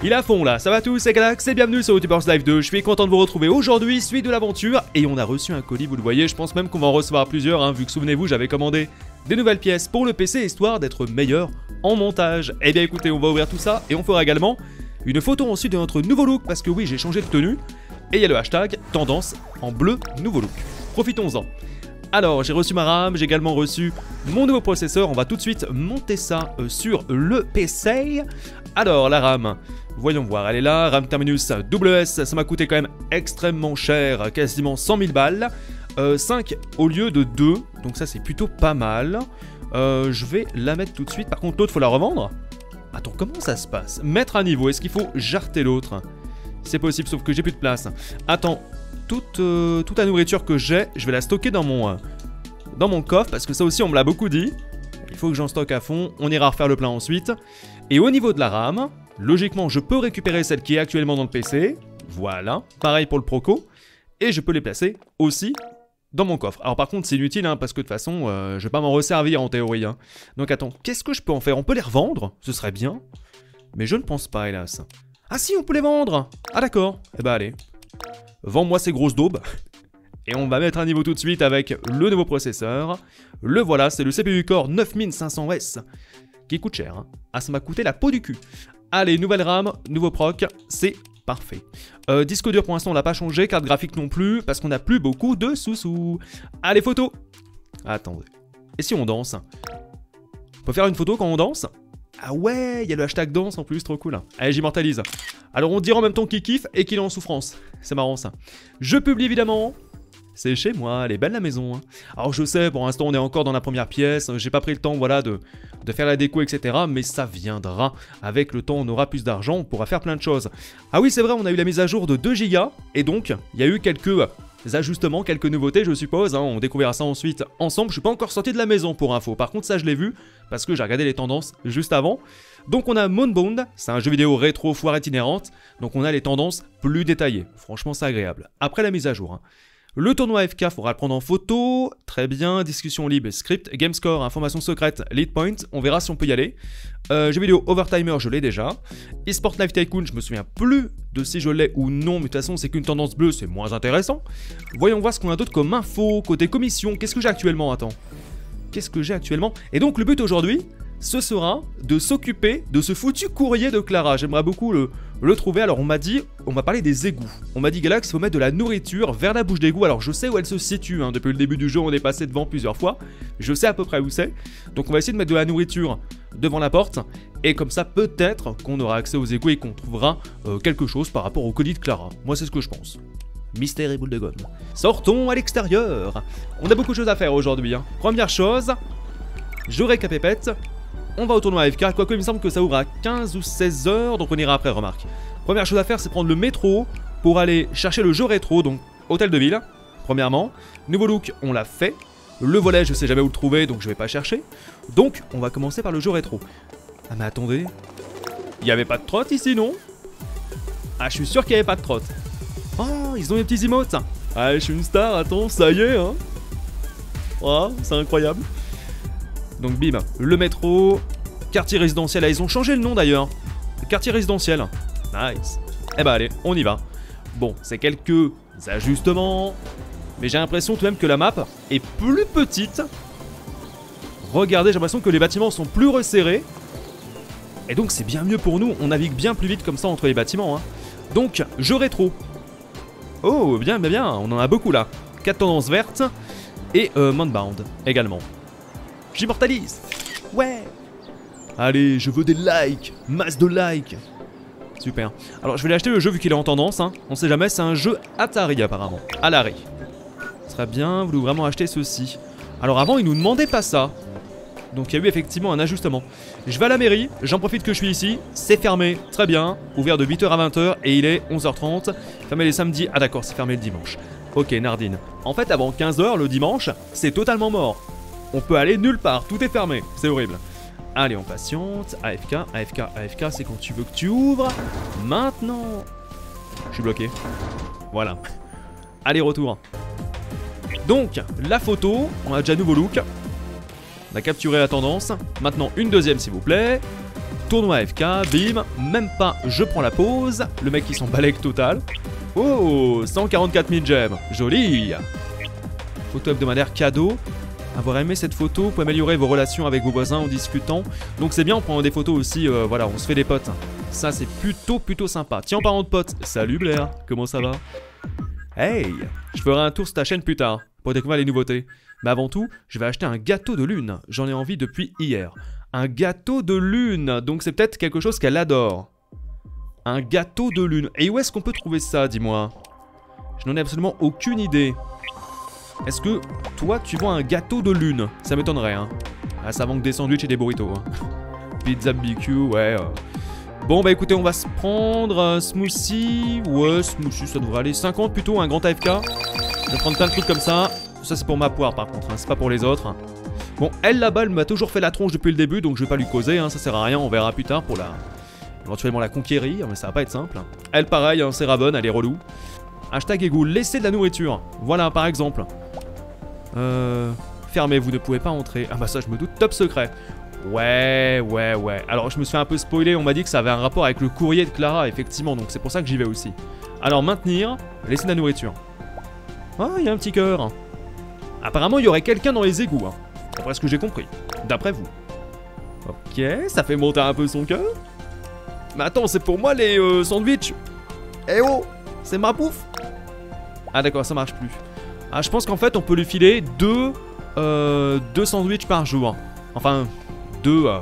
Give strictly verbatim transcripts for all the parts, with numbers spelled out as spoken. Il est à fond là, ça va tous, c'est Galax et bienvenue sur Youtubers Live deux. Je suis content de vous retrouver aujourd'hui, suite de l'aventure. Et on a reçu un colis, vous le voyez, je pense même qu'on va en recevoir plusieurs, hein, vu que souvenez-vous, j'avais commandé des nouvelles pièces pour le P C, histoire d'être meilleur en montage. Et bien écoutez, on va ouvrir tout ça et on fera également une photo ensuite de notre nouveau look, parce que oui, j'ai changé de tenue. Et il y a le hashtag tendance en bleu nouveau look. Profitons-en. Alors, j'ai reçu ma RAM, j'ai également reçu mon nouveau processeur. On va tout de suite monter ça euh, sur le P C. Alors, la RAM, voyons voir, elle est là. RAM Terminus W S, ça m'a coûté quand même extrêmement cher, quasiment cent mille balles. Euh, cinq au lieu de deux, donc ça c'est plutôt pas mal. Euh, je vais la mettre tout de suite. Par contre, l'autre, faut la revendre. Attends, comment ça se passe? Mettre à niveau, est-ce qu'il faut jarter l'autre? C'est possible, sauf que j'ai plus de place. Attends. Toute, euh, toute la nourriture que j'ai, je vais la stocker dans mon, euh, dans mon coffre, parce que ça aussi on me l'a beaucoup dit. Il faut que j'en stocke à fond, on ira refaire le plein ensuite. Et au niveau de la RAM, logiquement je peux récupérer celle qui est actuellement dans le P C. Voilà, pareil pour le Proco. Et je peux les placer aussi dans mon coffre. Alors par contre c'est inutile, hein, parce que de toute façon euh, je vais pas m'en resservir en théorie, hein. Donc attends, qu'est-ce que je peux en faire? On peut les revendre, ce serait bien. Mais je ne pense pas hélas. Ah si, on peut les vendre. Ah d'accord, eh bah ben, allez. Vends-moi ces grosses daubes. Et on va mettre un niveau tout de suite avec le nouveau processeur. Le voilà, c'est le C P U Core neuf mille cinq cents S. Qui coûte cher, hein. Ah, ça m'a coûté la peau du cul. Allez, nouvelle RAM, nouveau proc, c'est parfait. Euh, disque dur pour l'instant, on l'a pas changé. Carte graphique non plus, parce qu'on n'a plus beaucoup de sous-sous. Allez, photo. Attendez. Et si on danse? On peut faire une photo quand on danse? Ah ouais, il y a le hashtag danse en plus, trop cool. Allez, j'immortalise. Alors on dira en même temps qu'il kiffe et qu'il est en souffrance. C'est marrant ça. Je publie évidemment. C'est chez moi, elle est belle la maison, hein. Alors je sais, pour l'instant on est encore dans la première pièce. J'ai pas pris le temps, voilà, de, de faire la déco, et cetera. Mais ça viendra. Avec le temps on aura plus d'argent, on pourra faire plein de choses. Ah oui c'est vrai, on a eu la mise à jour de deux gigas. Et donc, il y a eu quelques ajustements, quelques nouveautés je suppose, hein. On découvrira ça ensuite ensemble. Je suis pas encore sorti de la maison pour info. Par contre ça je l'ai vu, parce que j'ai regardé les tendances juste avant. Donc on a Moonbound, c'est un jeu vidéo rétro foire itinérante, donc on a les tendances plus détaillées, franchement c'est agréable, après la mise à jour, hein. Le tournoi A F K, faudra le prendre en photo, très bien, discussion libre, script, game score, information secrète, lead point, on verra si on peut y aller. Euh, jeu vidéo Overtimer, je l'ai déjà. Esport Live Tycoon, je me souviens plus de si je l'ai ou non, mais de toute façon c'est qu'une tendance bleue, c'est moins intéressant. Voyons voir ce qu'on a d'autre comme info, côté commission, qu'est-ce que j'ai actuellement, attends. Qu'est-ce que j'ai actuellement? Et donc le but aujourd'hui, ce sera de s'occuper de ce foutu courrier de Clara. J'aimerais beaucoup le, le trouver. Alors on m'a dit, on m'a parlé des égouts. On m'a dit Galax, il faut mettre de la nourriture vers la bouche d'égout. Alors je sais où elle se situe, hein. Depuis le début du jeu on est passé devant plusieurs fois. Je sais à peu près où c'est. Donc on va essayer de mettre de la nourriture devant la porte. Et comme ça peut-être qu'on aura accès aux égouts et qu'on trouvera euh, quelque chose par rapport au colis de Clara. Moi c'est ce que je pense. Mystère et boule de gomme. Sortons à l'extérieur. On a beaucoup de choses à faire aujourd'hui, hein. Première chose, je récapépète. On va au tournoi A F K, quoique il me semble que ça ouvre à quinze ou seize heures, donc on ira après, remarque. Première chose à faire, c'est prendre le métro pour aller chercher le jeu rétro, donc hôtel de ville, premièrement. Nouveau look, on l'a fait. Le volet, je sais jamais où le trouver, donc je vais pas chercher. Donc, on va commencer par le jeu rétro. Ah mais attendez, il n'y avait pas de trotte ici, non? Ah, je suis sûr qu'il n'y avait pas de trotte. Oh, ils ont des petits emotes. Ah, je suis une star, attends, ça y est, hein. Oh, c'est incroyable. Donc bim, le métro, quartier résidentiel. Ah, ils ont changé le nom d'ailleurs. Quartier résidentiel, nice. Eh bah allez, on y va. Bon, c'est quelques ajustements, mais j'ai l'impression tout de même que la map est plus petite. Regardez, j'ai l'impression que les bâtiments sont plus resserrés. Et donc c'est bien mieux pour nous, on navigue bien plus vite comme ça entre les bâtiments, hein. Donc, jeu rétro. Oh, bien, bien, bien, on en a beaucoup là. Quatre tendances vertes et euh, Moonbound également. J'immortalise. Ouais. Allez, je veux des likes. Masse de likes. Super. Alors, je vais l'acheter le jeu vu qu'il est en tendance, hein. On sait jamais, c'est un jeu Atari apparemment. À l'arrêt. Ce serait bien, voulez vraiment acheter ceci. Alors avant, ils nous demandaient pas ça. Donc il y a eu effectivement un ajustement. Je vais à la mairie, j'en profite que je suis ici. C'est fermé, très bien. Ouvert de huit heures à vingt heures et il est onze heures trente. Fermé les samedis. Ah d'accord, c'est fermé le dimanche. Ok, Nardine. En fait, avant quinze heures, le dimanche, c'est totalement mort. On peut aller nulle part, tout est fermé, c'est horrible. Allez, on patiente. A F K, A F K, A F K, c'est quand tu veux que tu ouvres. Maintenant. Je suis bloqué. Voilà. Allez, retour. Donc, la photo, on a déjà nouveau look. On a capturé la tendance. Maintenant, une deuxième, s'il vous plaît. Tournoi A F K, bim, même pas, je prends la pause. Le mec il s'en balèque total. Oh, cent quarante-quatre mille gemmes, joli. Photo hebdomadaire cadeau. Avoir aimé cette photo, pour améliorer vos relations avec vos voisins en discutant. Donc c'est bien, on prend des photos aussi, euh, voilà, on se fait des potes. Ça c'est plutôt, plutôt sympa. Tiens, en parlant de potes, salut Blair, comment ça va? Hey, je ferai un tour sur ta chaîne plus tard, pour découvrir les nouveautés. Mais avant tout, je vais acheter un gâteau de lune, j'en ai envie depuis hier. Un gâteau de lune, donc c'est peut-être quelque chose qu'elle adore. Un gâteau de lune, et où est-ce qu'on peut trouver ça, dis-moi? Je n'en ai absolument aucune idée. Est-ce que toi tu vends un gâteau de lune? Ça m'étonnerait hein. Ah, ça manque des sandwichs et des burritos hein. Pizza B B Q, ouais. Bon bah écoutez, on va se prendre un smoothie. Ouais, smoothie ça devrait aller. cinquante plutôt, un grand A F K. Je vais prendre plein de trucs comme ça. Ça c'est pour ma poire par contre, hein. C'est pas pour les autres. Bon, elle là-bas elle m'a toujours fait la tronche depuis le début, donc je vais pas lui causer hein. Ça sert à rien, on verra plus tard pour la... éventuellement la conquérir, mais ça va pas être simple. Elle pareil, hein, c'est Raven, elle est relou. Hashtag égout, laissez de la nourriture. Voilà par exemple. Euh, fermez, vous ne pouvez pas entrer. Ah bah ça je me doute, top secret. Ouais, ouais, ouais. Alors je me suis un peu spoilé, on m'a dit que ça avait un rapport avec le courrier de Clara, effectivement, donc c'est pour ça que j'y vais aussi. Alors maintenir, laisser de la nourriture. Ah, il y a un petit cœur. Apparemment il y aurait quelqu'un dans les égouts, hein, d'après ce que j'ai compris, d'après vous. Ok, ça fait monter un peu son cœur. Mais attends, c'est pour moi les euh, sandwichs. Eh oh, c'est ma bouffe. Ah d'accord, ça marche plus. Ah, je pense qu'en fait on peut lui filer deux, euh, deux sandwichs par jour. Enfin, deux euh,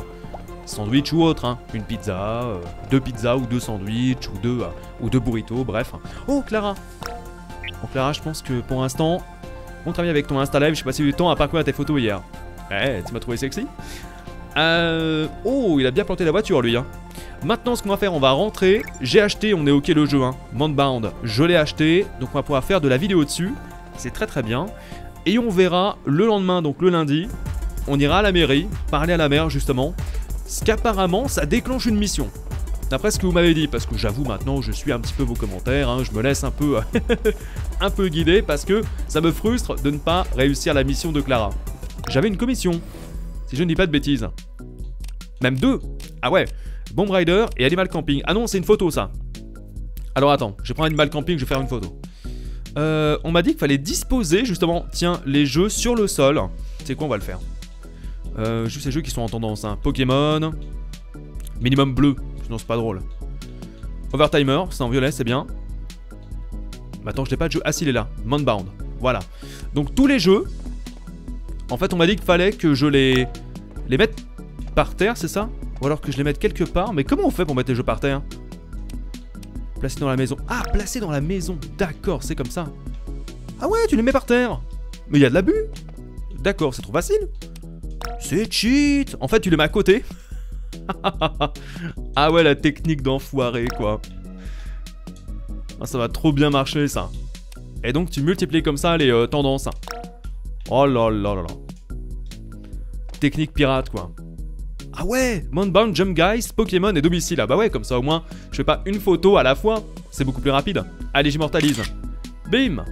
sandwichs ou autre, hein. Une pizza, euh, deux pizzas ou deux sandwichs ou deux, euh, ou deux burritos, bref. Oh Clara. Bon Clara, je pense que pour l'instant, on travaille avec ton Insta Live, j'ai passé du temps à parcourir tes photos hier. Eh, tu m'as trouvé sexy. Euh... Oh, il a bien planté la voiture lui, hein. Maintenant ce qu'on va faire, on va rentrer. J'ai acheté, on est ok le jeu, hein. Moonbound, je l'ai acheté, donc on va pouvoir faire de la vidéo dessus. C'est très très bien. Et on verra le lendemain, donc le lundi, on ira à la mairie, parler à la maire justement. Parce qu'apparemment, ça déclenche une mission. D'après ce que vous m'avez dit, parce que j'avoue maintenant, je suis un petit peu vos commentaires, hein, je me laisse un peu, un peu guider parce que ça me frustre de ne pas réussir la mission de Clara. J'avais une commission, si je ne dis pas de bêtises. Même deux. Ah ouais, Bomb Rider et Animal Camping. Ah non, c'est une photo ça. Alors attends, je prends Animal Camping, je vais faire une photo. Euh, on m'a dit qu'il fallait disposer justement, tiens, les jeux sur le sol. C'est quoi, on va le faire. Euh, juste les jeux qui sont en tendance, hein. Pokémon, minimum bleu, sinon c'est pas drôle. Overtimer, c'est en violet, c'est bien. Mais attends, je n'ai pas de jeu. Ah si, il est là, Moonbound, voilà. Donc tous les jeux, en fait on m'a dit qu'il fallait que je les, les mette par terre, c'est ça? Ou alors que je les mette quelque part, mais comment on fait pour mettre les jeux par terre? Placé dans la maison. Ah, placé dans la maison. D'accord, c'est comme ça. Ah ouais, tu les mets par terre. Mais il y a de l'abus. D'accord, c'est trop facile. C'est cheat. En fait, tu les mets à côté. Ah ouais, la technique d'enfoiré, quoi. Ah, ça va trop bien marcher, ça. Et donc, tu multiplies comme ça les euh, tendances. Oh là là là là. Technique pirate, quoi. Ah ouais, Moonbound, Jump Guys, Pokémon et domicile. Ah bah ouais, comme ça au moins, je fais pas une photo à la fois. C'est beaucoup plus rapide. Allez, j'immortalise. Bim.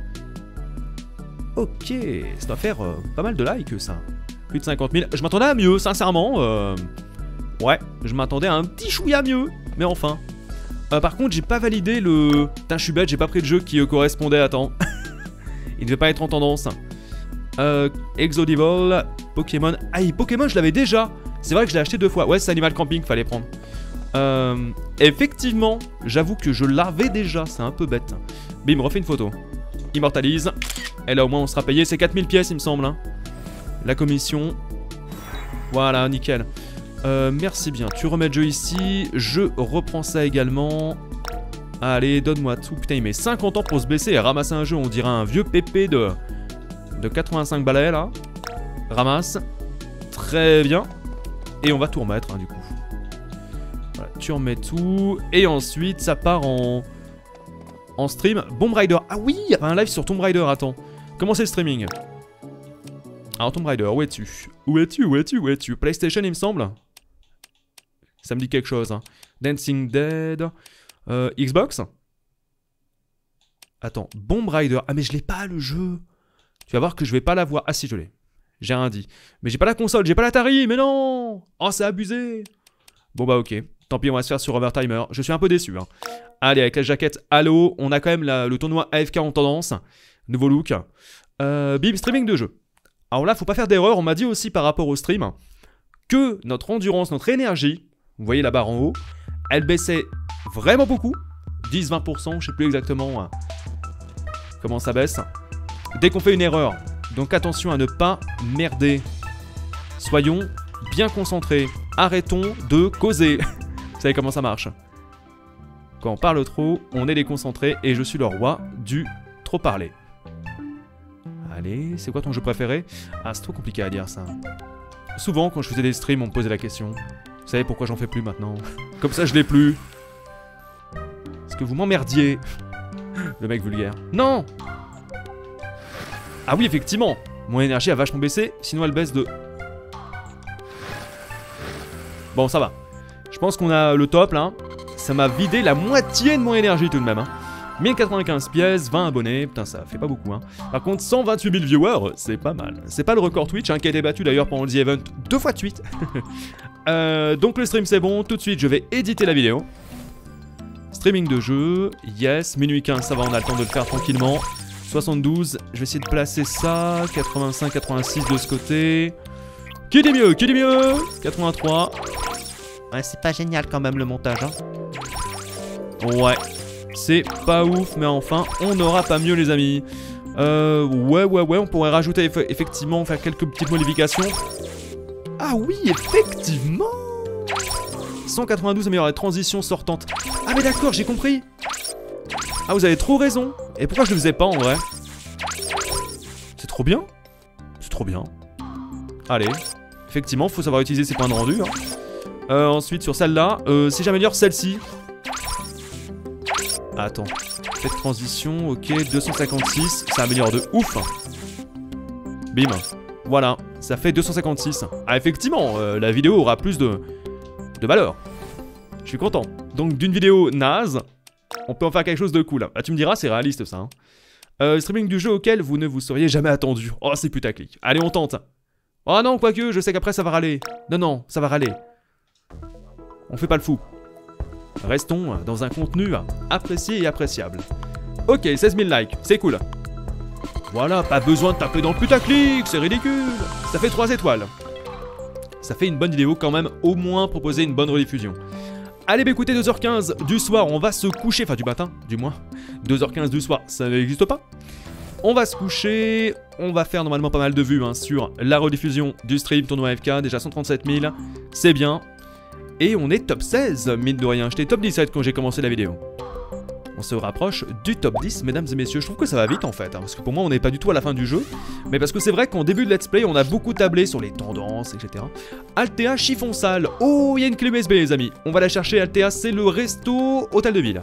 Ok, ça doit faire euh, pas mal de likes ça. Plus de cinquante mille. Je m'attendais à mieux, sincèrement. Euh... Ouais, je m'attendais à un petit chouïa mieux. Mais enfin. Euh, par contre, j'ai pas validé le... Putain, je suis bête, j'ai pas pris de jeu qui euh, correspondait à temps. Il devait pas être en tendance. Euh, Exodevil, Pokémon. Aïe, Pokémon, je l'avais déjà. C'est vrai que je l'ai acheté deux fois. Ouais, c'est Animal Camping qu'il fallait prendre. Euh, effectivement, j'avoue que je l'avais déjà. C'est un peu bête. Bim, refait une photo. Immortalise. Et là, au moins, on sera payé. C'est quatre mille pièces, il me semble. Hein. La commission. Voilà, nickel. Euh, merci bien. Tu remets le jeu ici. Je reprends ça également. Allez, donne-moi tout. Putain, il met cinquante ans pour se baisser et ramasser un jeu. On dirait un vieux pépé de, de quatre-vingt-cinq balais, là. Ramasse. Très bien. Et on va tout remettre, hein, du coup. Voilà, tu remets tout. Et ensuite, ça part en, en stream. Bomb Rider. Ah oui, il y a un live sur Tomb Raider. Attends. Comment c'est le streaming? Alors, Tomb Raider, où es-tu? Où es-tu? Où es-tu? Où es-tu? PlayStation, il me semble. Ça me dit quelque chose. Hein. Dancing Dead. Euh, Xbox. Attends. Bomb Rider. Ah, mais je l'ai pas, le jeu. Tu vas voir que je vais pas l'avoir. Ah, si, je l'ai. J'ai rien dit. Mais j'ai pas la console, j'ai pas l'Atari, mais non. Oh, c'est abusé. Bon bah ok, tant pis, on va se faire sur Overtimer. Je suis un peu déçu, hein. Allez, avec la jaquette Halo, on a quand même la, le tournoi A F K en tendance. Nouveau look. Euh, bim, streaming de jeu. Alors là, faut pas faire d'erreur, on m'a dit aussi par rapport au stream que notre endurance, notre énergie, vous voyez la barre en haut, elle baissait vraiment beaucoup. dix à vingt pour cent, je sais plus exactement comment ça baisse. Dès qu'on fait une erreur. Donc attention à ne pas merder. Soyons bien concentrés. Arrêtons de causer. Vous savez comment ça marche. Quand on parle trop, on est déconcentré et je suis le roi du trop parler. Allez, c'est quoi ton jeu préféré? Ah, c'est trop compliqué à dire ça. Souvent, quand je faisais des streams, on me posait la question. Vous savez pourquoi j'en fais plus maintenant? Comme ça, je l'ai plus. Est-ce que vous m'emmerdiez? Le mec vulgaire. Non! Ah oui, effectivement, mon énergie a vachement baissé, sinon elle baisse de... Bon, ça va. Je pense qu'on a le top, là. Ça m'a vidé la moitié de mon énergie, tout de même. Hein. mille quatre-vingt-quinze pièces, vingt abonnés. Putain, ça fait pas beaucoup. Hein. Par contre, cent vingt-huit mille viewers, c'est pas mal. C'est pas le record Twitch, hein, qui a été battu, d'ailleurs, pendant le The Event, deux fois de suite. euh, donc, le stream, c'est bon. Tout de suite, je vais éditer la vidéo. Streaming de jeu. Yes, minuit quinze, ça va, on a le temps de le faire tranquillement. soixante-douze, je vais essayer de placer ça. quatre-vingt-cinq, quatre-vingt-six de ce côté. Qui dit mieux? Qui dit mieux? quatre-vingt-trois. Ouais, c'est pas génial quand même le montage, hein. Ouais, c'est pas ouf, mais enfin, on n'aura pas mieux, les amis. Euh, ouais, ouais, ouais, on pourrait rajouter, eff effectivement, faire quelques petites modifications. Ah oui, effectivement! cent quatre-vingt-douze, améliorer transition sortante. Ah, mais d'accord, j'ai compris! Ah, vous avez trop raison. Et pourquoi je le faisais pas en vrai? C'est trop bien. C'est trop bien. Allez. Effectivement, faut savoir utiliser ces points de rendu. Hein. Euh, ensuite, sur celle-là, euh, si j'améliore celle-ci... Attends. Cette transition, ok. deux cent cinquante-six. Ça améliore de ouf. Bim. Voilà. Ça fait deux cent cinquante-six. Ah, effectivement, euh, la vidéo aura plus de... de valeur. Je suis content. Donc, d'une vidéo naze... On peut en faire quelque chose de cool. Ah, tu me diras, c'est réaliste ça. Hein. Euh, streaming du jeu auquel vous ne vous seriez jamais attendu. Oh, c'est putaclic. Allez, on tente. Oh non, quoique, je sais qu'après ça va râler. Non, non, ça va râler. On fait pas le fou. Restons dans un contenu apprécié et appréciable. Ok, seize mille likes, c'est cool. Voilà, pas besoin de taper dans le putaclic, c'est ridicule. Ça fait trois étoiles. Ça fait une bonne vidéo quand même, au moins proposer une bonne rediffusion. Allez, bah écoutez, deux heures quinze du soir, on va se coucher, enfin du matin, du moins, deux heures quinze du soir, ça n'existe pas. On va se coucher, on va faire normalement pas mal de vues, hein, sur la rediffusion du stream tournoi A F K, déjà cent trente-sept mille, c'est bien. Et on est top seize, mine de rien, j'étais top dix-sept quand j'ai commencé la vidéo. On se rapproche du top dix, mesdames et messieurs, je trouve que ça va vite en fait, hein, parce que pour moi on n'est pas du tout à la fin du jeu, mais parce que c'est vrai qu'en début de let's play on a beaucoup tablé sur les tendances, et cetera. Altea chiffon sale, oh il y a une clé U S B les amis, on va la chercher. Altea c'est le resto hôtel de ville.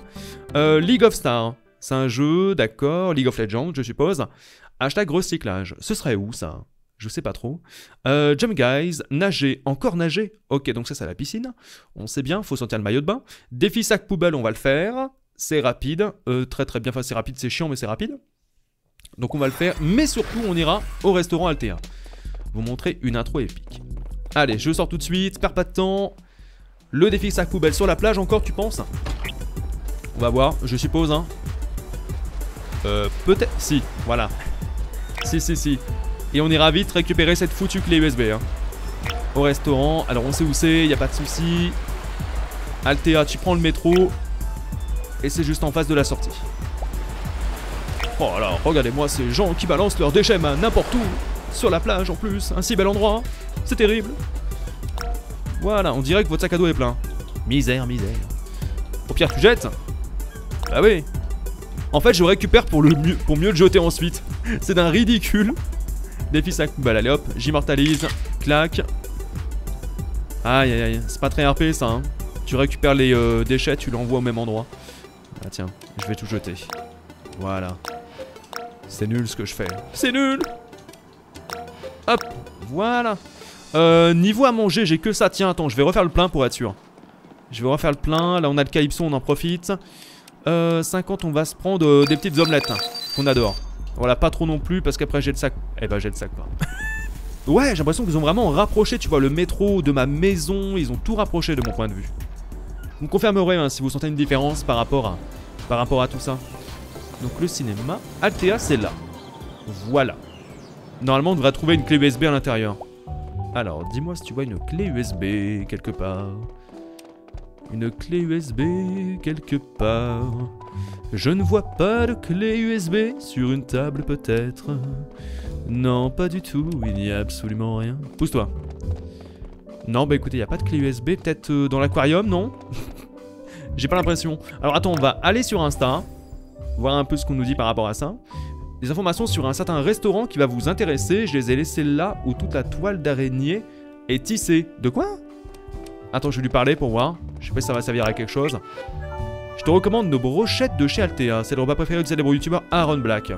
euh, League of Stars, c'est un jeu, d'accord. League of Legends je suppose. Hashtag recyclage, ce serait où ça? Je sais pas trop. Euh, Jump Guys, nager, encore nager. Ok, donc ça c'est à la piscine, on sait bien, faut sentir le maillot de bain. Défi sac poubelle, on va le faire. C'est rapide, euh, très très bien, enfin c'est rapide, c'est chiant mais c'est rapide. Donc on va le faire, mais surtout on ira au restaurant Altea. Vous montrer une intro épique. Allez, je sors tout de suite, perds pas de temps. Le défi sac poubelle sur la plage encore tu penses? On va voir, je suppose hein. Euh, peut-être, si, voilà. Si, si, si. Et on ira vite récupérer cette foutue clé U S B hein. Au restaurant, alors on sait où c'est, y a pas de souci. Altea, tu prends le métro. Et c'est juste en face de la sortie. Oh là, regardez-moi ces gens qui balancent leurs déchets n'importe où. Sur la plage en plus, un si bel endroit. C'est terrible. Voilà, on dirait que votre sac à dos est plein. Misère, misère. Au pire, tu jettes. Bah oui. En fait, je récupère pour, le mieux, pour mieux le jeter ensuite. C'est d'un ridicule. Défi sac poubelle, allez hop, j'immortalise. Clac. Aïe, aïe, aïe. C'est pas très R P ça. Hein. Tu récupères les euh, déchets, tu l'envoies au même endroit. Ah tiens, je vais tout jeter. Voilà. C'est nul ce que je fais. C'est nul. Hop, voilà. Euh, niveau à manger, j'ai que ça. Tiens, attends, je vais refaire le plein pour être sûr. Je vais refaire le plein. Là, on a le calypso, on en profite. Euh, cinquante, on va se prendre euh, des petites omelettes. Qu'on adore. Voilà, pas trop non plus, parce qu'après j'ai le sac... Eh ben, j'ai le sac, pardon. Ouais, j'ai l'impression qu'ils ont vraiment rapproché, tu vois, le métro de ma maison. Ils ont tout rapproché de mon point de vue. Vous me confirmerez hein, si vous sentez une différence par rapport à, par rapport à tout ça. Donc le cinéma, Altea, c'est là. Voilà. Normalement, on devrait trouver une clé U S B à l'intérieur. Alors, dis-moi si tu vois une clé U S B quelque part. Une clé U S B quelque part. Je ne vois pas de clé U S B sur une table peut-être. Non, pas du tout, il n'y a absolument rien. Pousse-toi. Non, bah écoutez, il n'y a pas de clé U S B. Peut-être euh, dans l'aquarium, non? J'ai pas l'impression. Alors attends, on va aller sur Insta. Voir un peu ce qu'on nous dit par rapport à ça. Des informations sur un certain restaurant qui va vous intéresser. Je les ai laissées là où toute la toile d'araignée est tissée. De quoi? Attends, je vais lui parler pour voir. Je sais pas si ça va servir à quelque chose. Je te recommande nos brochettes de chez Altea. C'est le repas préféré du célèbre youtubeur Aaron Black.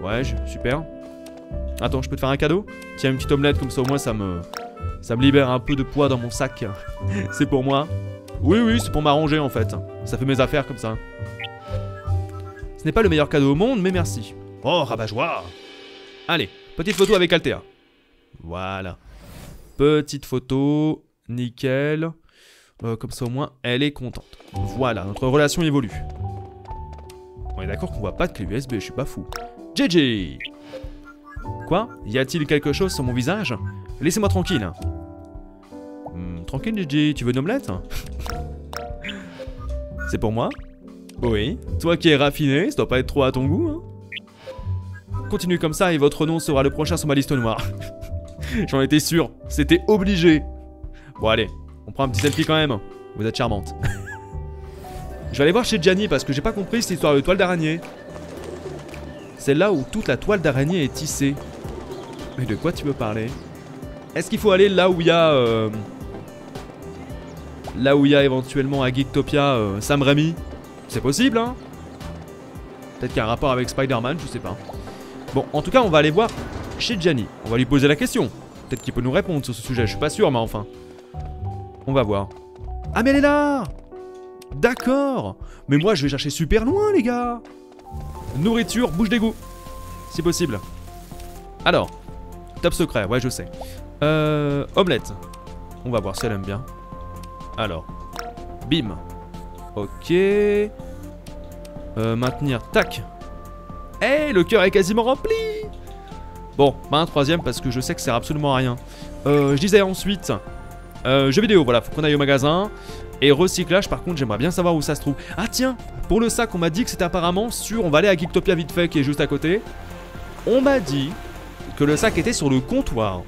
Ouais, super. Attends, je peux te faire un cadeau? Tiens, une petite omelette, comme ça au moins ça me... Ça me libère un peu de poids dans mon sac. C'est pour moi. Oui, oui, c'est pour m'arranger en fait. Ça fait mes affaires comme ça. Ce n'est pas le meilleur cadeau au monde, mais merci. Oh, rabat-joie. Allez, petite photo avec Altea. Voilà. Petite photo, nickel. Euh, comme ça au moins, elle est contente. Voilà, notre relation évolue. On est d'accord qu'on voit pas de clé U S B, je suis pas fou. J J. Quoi? Y a-t-il quelque chose sur mon visage? Laissez-moi tranquille. Hmm, tranquille, J J, tu veux une omelette? C'est pour moi? Oui, toi qui es raffiné, ça doit pas être trop à ton goût. Hein. Continue comme ça et votre nom sera le prochain sur ma liste noire. J'en étais sûr, c'était obligé. Bon allez, on prend un petit selfie quand même. Vous êtes charmante. Je vais aller voir chez Gianni parce que j'ai pas compris cette histoire de toile d'araignée. C'est là où toute la toile d'araignée est tissée. Mais de quoi tu veux parler? Est-ce qu'il faut aller là où il y a... Euh... Là où il y a éventuellement à Geektopia euh, Sam Raimi? C'est possible, hein? Peut-être qu'il y a un rapport avec Spider-Man, je sais pas. Bon, en tout cas, on va aller voir chez Gianni. On va lui poser la question. Peut-être qu'il peut nous répondre sur ce sujet, je suis pas sûr, mais enfin. On va voir. Ah, mais elle est là! D'accord! Mais moi, je vais chercher super loin, les gars! Nourriture, bouche d'égout. Si possible. Alors, top secret, ouais, je sais. Euh, omelette. On va voir si elle aime bien. Alors, bim. Ok. Euh, maintenir, tac. Eh, hey, le cœur est quasiment rempli. Bon, bah un troisième parce que je sais que ça sert absolument à rien. Euh, je disais ensuite, euh, jeux vidéo, voilà, faut qu'on aille au magasin. Et recyclage, par contre, j'aimerais bien savoir où ça se trouve. Ah tiens, pour le sac, on m'a dit que c'était apparemment sur... On va aller à Geektopia vite fait, qui est juste à côté. On m'a dit que le sac était sur le comptoir.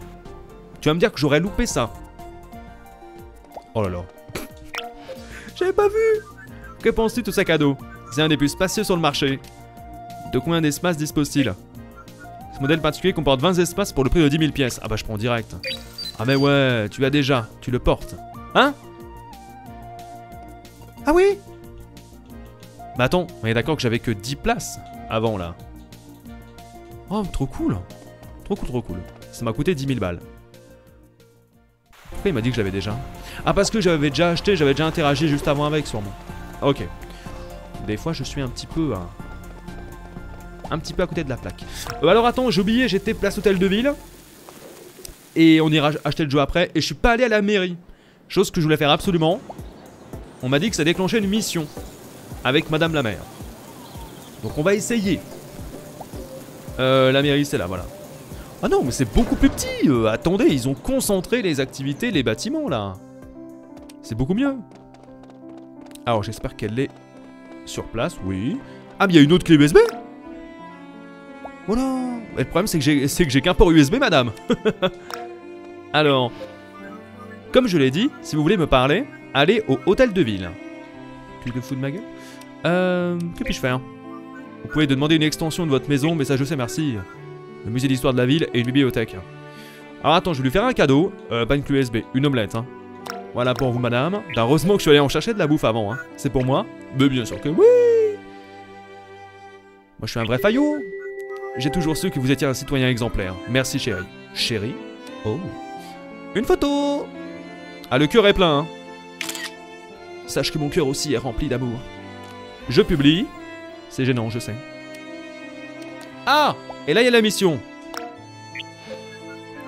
Tu vas me dire que j'aurais loupé ça. Oh là là. J'avais pas vu. Que penses-tu de ce sac à dos? C'est un des plus spacieux sur le marché. De combien d'espaces dispose-t-il? Ce modèle particulier comporte vingt espaces pour le prix de dix mille pièces. Ah bah je prends direct. Ah mais ouais, tu l'as déjà, tu le portes. Hein? Ah oui? Bah attends, on est d'accord que j'avais que dix places avant là. Oh, trop cool. Trop cool, trop cool. Ça m'a coûté dix mille balles. Pourquoi il m'a dit que j'avais déjà? Ah parce que j'avais déjà acheté, j'avais déjà interagi juste avant avec sûrement. Ok. Des fois je suis un petit peu hein, un petit peu à côté de la plaque. euh, Alors attends, j'ai oublié, j'étais place Hôtel de Ville. Et on ira acheter le jeu après. Et je suis pas allé à la mairie. Chose que je voulais faire absolument. On m'a dit que ça déclenchait une mission avec madame la maire. Donc on va essayer. euh, La mairie c'est là, voilà. Ah non, mais c'est beaucoup plus petit. euh, Attendez, ils ont concentré les activités, les bâtiments, là. C'est beaucoup mieux. Alors, j'espère qu'elle est sur place, oui. Ah, mais il y a une autre clé U S B. Voilà. Et le problème, c'est que j'ai qu'un port U S B, madame. Alors, comme je l'ai dit, si vous voulez me parler, allez au hôtel de ville. Tu te fous de ma gueule? Euh, que puis-je faire? Vous pouvez demander une extension de votre maison, mais ça, je sais, merci. Le musée d'histoire de la ville et une bibliothèque. Alors attends, je vais lui faire un cadeau. Euh, pas une clé U S B, une omelette. Hein. Voilà pour vous, madame. Heureusement que je suis allé en chercher de la bouffe avant. Hein. C'est pour moi. Mais bien sûr que oui. Moi, je suis un vrai faillot. J'ai toujours su que vous étiez un citoyen exemplaire. Merci, chérie. Chérie. Oh. Une photo. Ah, le cœur est plein. Hein. Sache que mon cœur aussi est rempli d'amour. Je publie. C'est gênant, je sais. Ah! Et là, il y a la mission.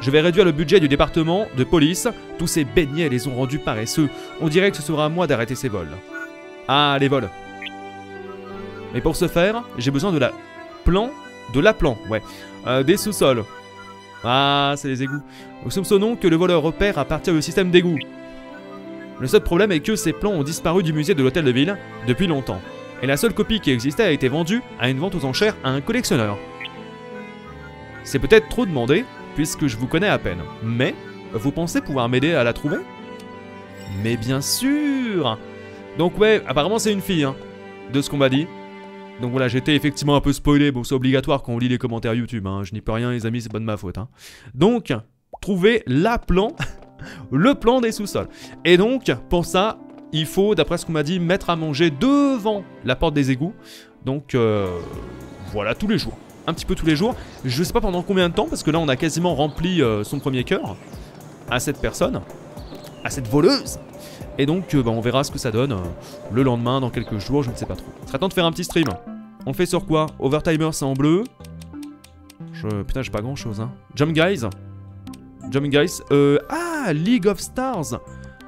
Je vais réduire le budget du département de police. Tous ces beignets les ont rendus paresseux. On dirait que ce sera à moi d'arrêter ces vols. Ah, les vols. Mais pour ce faire, j'ai besoin de la plan, de la plan, ouais, euh, des sous-sols. Ah, c'est les égouts. Nous soupçonnons que le voleur opère à partir du système d'égouts. Le seul problème est que ces plans ont disparu du musée de l'hôtel de ville depuis longtemps. Et la seule copie qui existait a été vendue à une vente aux enchères à un collectionneur. C'est peut-être trop demandé, puisque je vous connais à peine. Mais, vous pensez pouvoir m'aider à la trouver? Mais bien sûr! Donc ouais, apparemment c'est une fille, hein, de ce qu'on m'a dit. Donc voilà, j'étais effectivement un peu spoilé, bon c'est obligatoire quand on lit les commentaires YouTube, hein. Je n'y peux rien les amis, c'est pas de ma faute. Hein. Donc, trouver la plan, le plan des sous-sols. Et donc, pour ça, il faut, d'après ce qu'on m'a dit, mettre à manger devant la porte des égouts. Donc, euh, voilà, tous les jours. Un petit peu tous les jours. Je sais pas pendant combien de temps, parce que là on a quasiment rempli euh, son premier cœur à cette personne, à cette voleuse. Et donc euh, bah, on verra ce que ça donne euh, le lendemain, dans quelques jours, je ne sais pas trop. Il serait temps de faire un petit stream. On le fait sur quoi? Overtimer, c'est en bleu. Je... Putain, j'ai pas grand chose. Hein. Jump Guys. Jump Guys. Euh... Ah, League of Stars.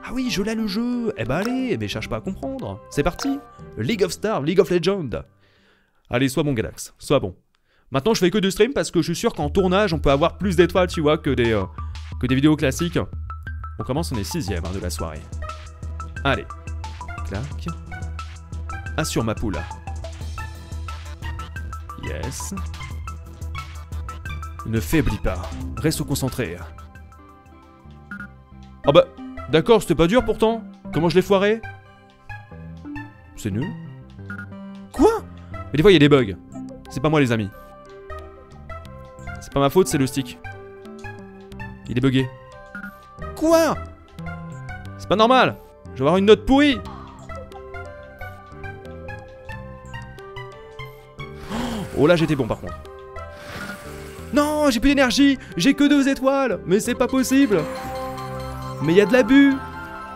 Ah oui, je l'ai le jeu. Eh bah allez, mais cherche pas à comprendre. C'est parti. League of Stars, League of Legends. Allez, sois bon Galax, sois bon. Maintenant, je fais que du stream parce que je suis sûr qu'en tournage, on peut avoir plus d'étoiles, tu vois, que des, euh, que des vidéos classiques. On commence, on est sixième hein, de la soirée. Allez. Clac. Assure ma poule. Yes. Ne faiblis pas. Reste concentré. Ah oh bah, d'accord, c'était pas dur pourtant. Comment je l'ai foiré? C'est nul. Quoi? Mais des fois, il y a des bugs. C'est pas moi, les amis. C'est pas ma faute, c'est le stick. Il est bugué. Quoi? C'est pas normal. Je vais avoir une note pourrie. Oh là, j'étais bon par contre. Non, j'ai plus d'énergie. J'ai que deux étoiles. Mais c'est pas possible. Mais il y a de l'abus.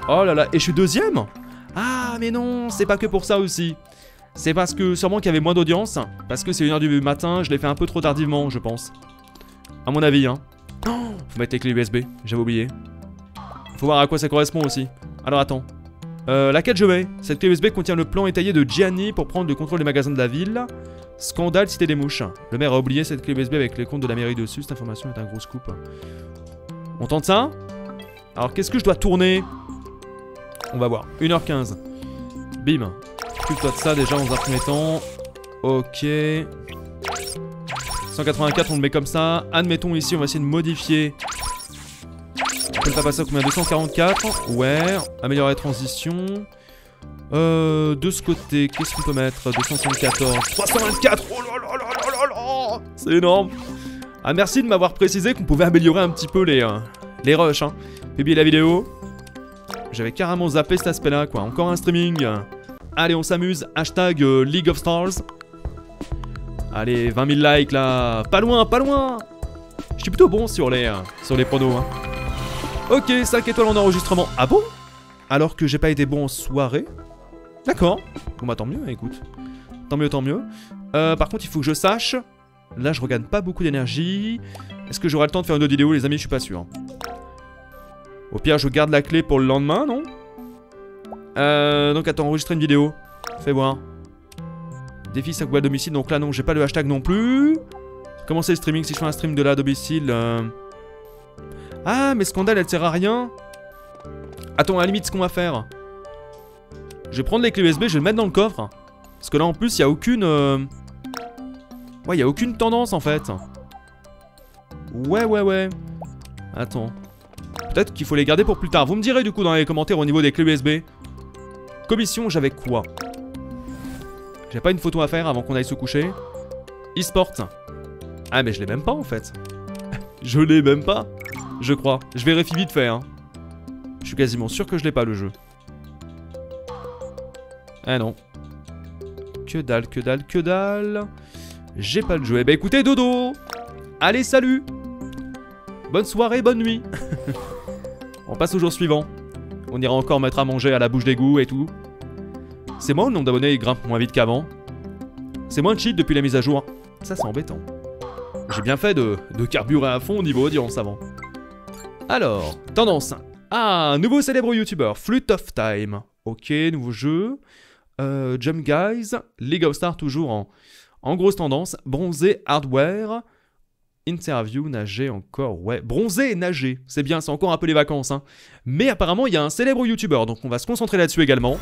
Oh là là, et je suis deuxième? Ah, mais non, c'est pas que pour ça aussi. C'est parce que sûrement qu'il y avait moins d'audience. Parce que c'est une heure du matin, je l'ai fait un peu trop tardivement, je pense. À mon avis, hein. Oh, faut mettre les clés U S B, j'avais oublié. Faut voir à quoi ça correspond aussi. Alors attends. Euh, laquelle je mets? Cette clé U S B contient le plan étayé de Gianni pour prendre le contrôle des magasins de la ville. Scandale cité des mouches. Le maire a oublié cette clé U S B avec les comptes de la mairie dessus. Cette information est un gros scoop. On tente ça? Alors qu'est-ce que je dois tourner? On va voir. une heure quinze. Bim. Occupe-toi de ça déjà dans un premier temps. Ok. cent quatre-vingt-quatre, on le met comme ça. Admettons ici, on va essayer de modifier. On peut pas passer à combien? Deux cent quarante-quatre. Ouais. Améliorer la transition. Euh, de ce côté, qu'est-ce qu'on peut mettre? Deux cent soixante-quatorze. trois cent vingt-quatre. Oh là là là là là là. C'est énorme. Ah merci de m'avoir précisé qu'on pouvait améliorer un petit peu les, euh, les rushs. Hein. Publier la vidéo. J'avais carrément zappé cet aspect-là, quoi. Encore un streaming. Allez, on s'amuse. Hashtag euh, League of Stars. Allez, vingt mille likes là. Pas loin, pas loin. Je suis plutôt bon sur les, euh, sur les pronos. Hein. Ok, cinq étoiles en enregistrement. Ah bon? Alors que j'ai pas été bon en soirée? D'accord. Bon bah tant mieux, écoute. Tant mieux, tant mieux. Euh, par contre, il faut que je sache. Là, je regagne pas beaucoup d'énergie. Est-ce que j'aurai le temps de faire une autre vidéo, les amis? Je suis pas sûr. Au pire, je garde la clé pour le lendemain, non? Euh, donc attends, enregistrer une vidéo. Fais voir. Défi cinq à domicile, donc là non, j'ai pas le hashtag non plus. Comment c'est le streaming? Si je fais un stream de là à domicile euh... Ah mais scandale, elle sert à rien. Attends, à la limite ce qu'on va faire, je vais prendre les clés U S B, je vais le mettre dans le coffre. Parce que là en plus il y a aucune euh... Ouais, il y a aucune tendance en fait. Ouais ouais ouais. Attends. Peut-être qu'il faut les garder pour plus tard. Vous me direz du coup dans les commentaires au niveau des clés U S B. Commission, j'avais quoi? J'ai pas une photo à faire avant qu'on aille se coucher. E-sport. Ah mais je l'ai même pas en fait. Je l'ai même pas, je crois. Je vérifie vite fait. Hein. Je suis quasiment sûr que je l'ai pas le jeu. Ah non. Que dalle, que dalle, que dalle. J'ai pas le jeu. Eh bah écoutez, dodo. Allez, salut. Bonne soirée, bonne nuit. On passe au jour suivant. On ira encore mettre à manger à la bouche d'égout et tout. C'est moi ou le nombre d'abonnés il grimpe moins vite qu'avant? C'est moins de cheat depuis la mise à jour. Ça c'est embêtant. J'ai bien fait de, de carburer à fond au niveau audience avant. Alors, tendance. Ah, nouveau célèbre youtubeur, Flute of Time. Ok, nouveau jeu. Euh, Jump Guys, League of Legends toujours en, en grosse tendance. Bronzé, hardware. Interview, nager encore, ouais. Bronzer et nager, c'est bien, c'est encore un peu les vacances, hein. Mais apparemment, il y a un célèbre youtubeur, donc on va se concentrer là-dessus également.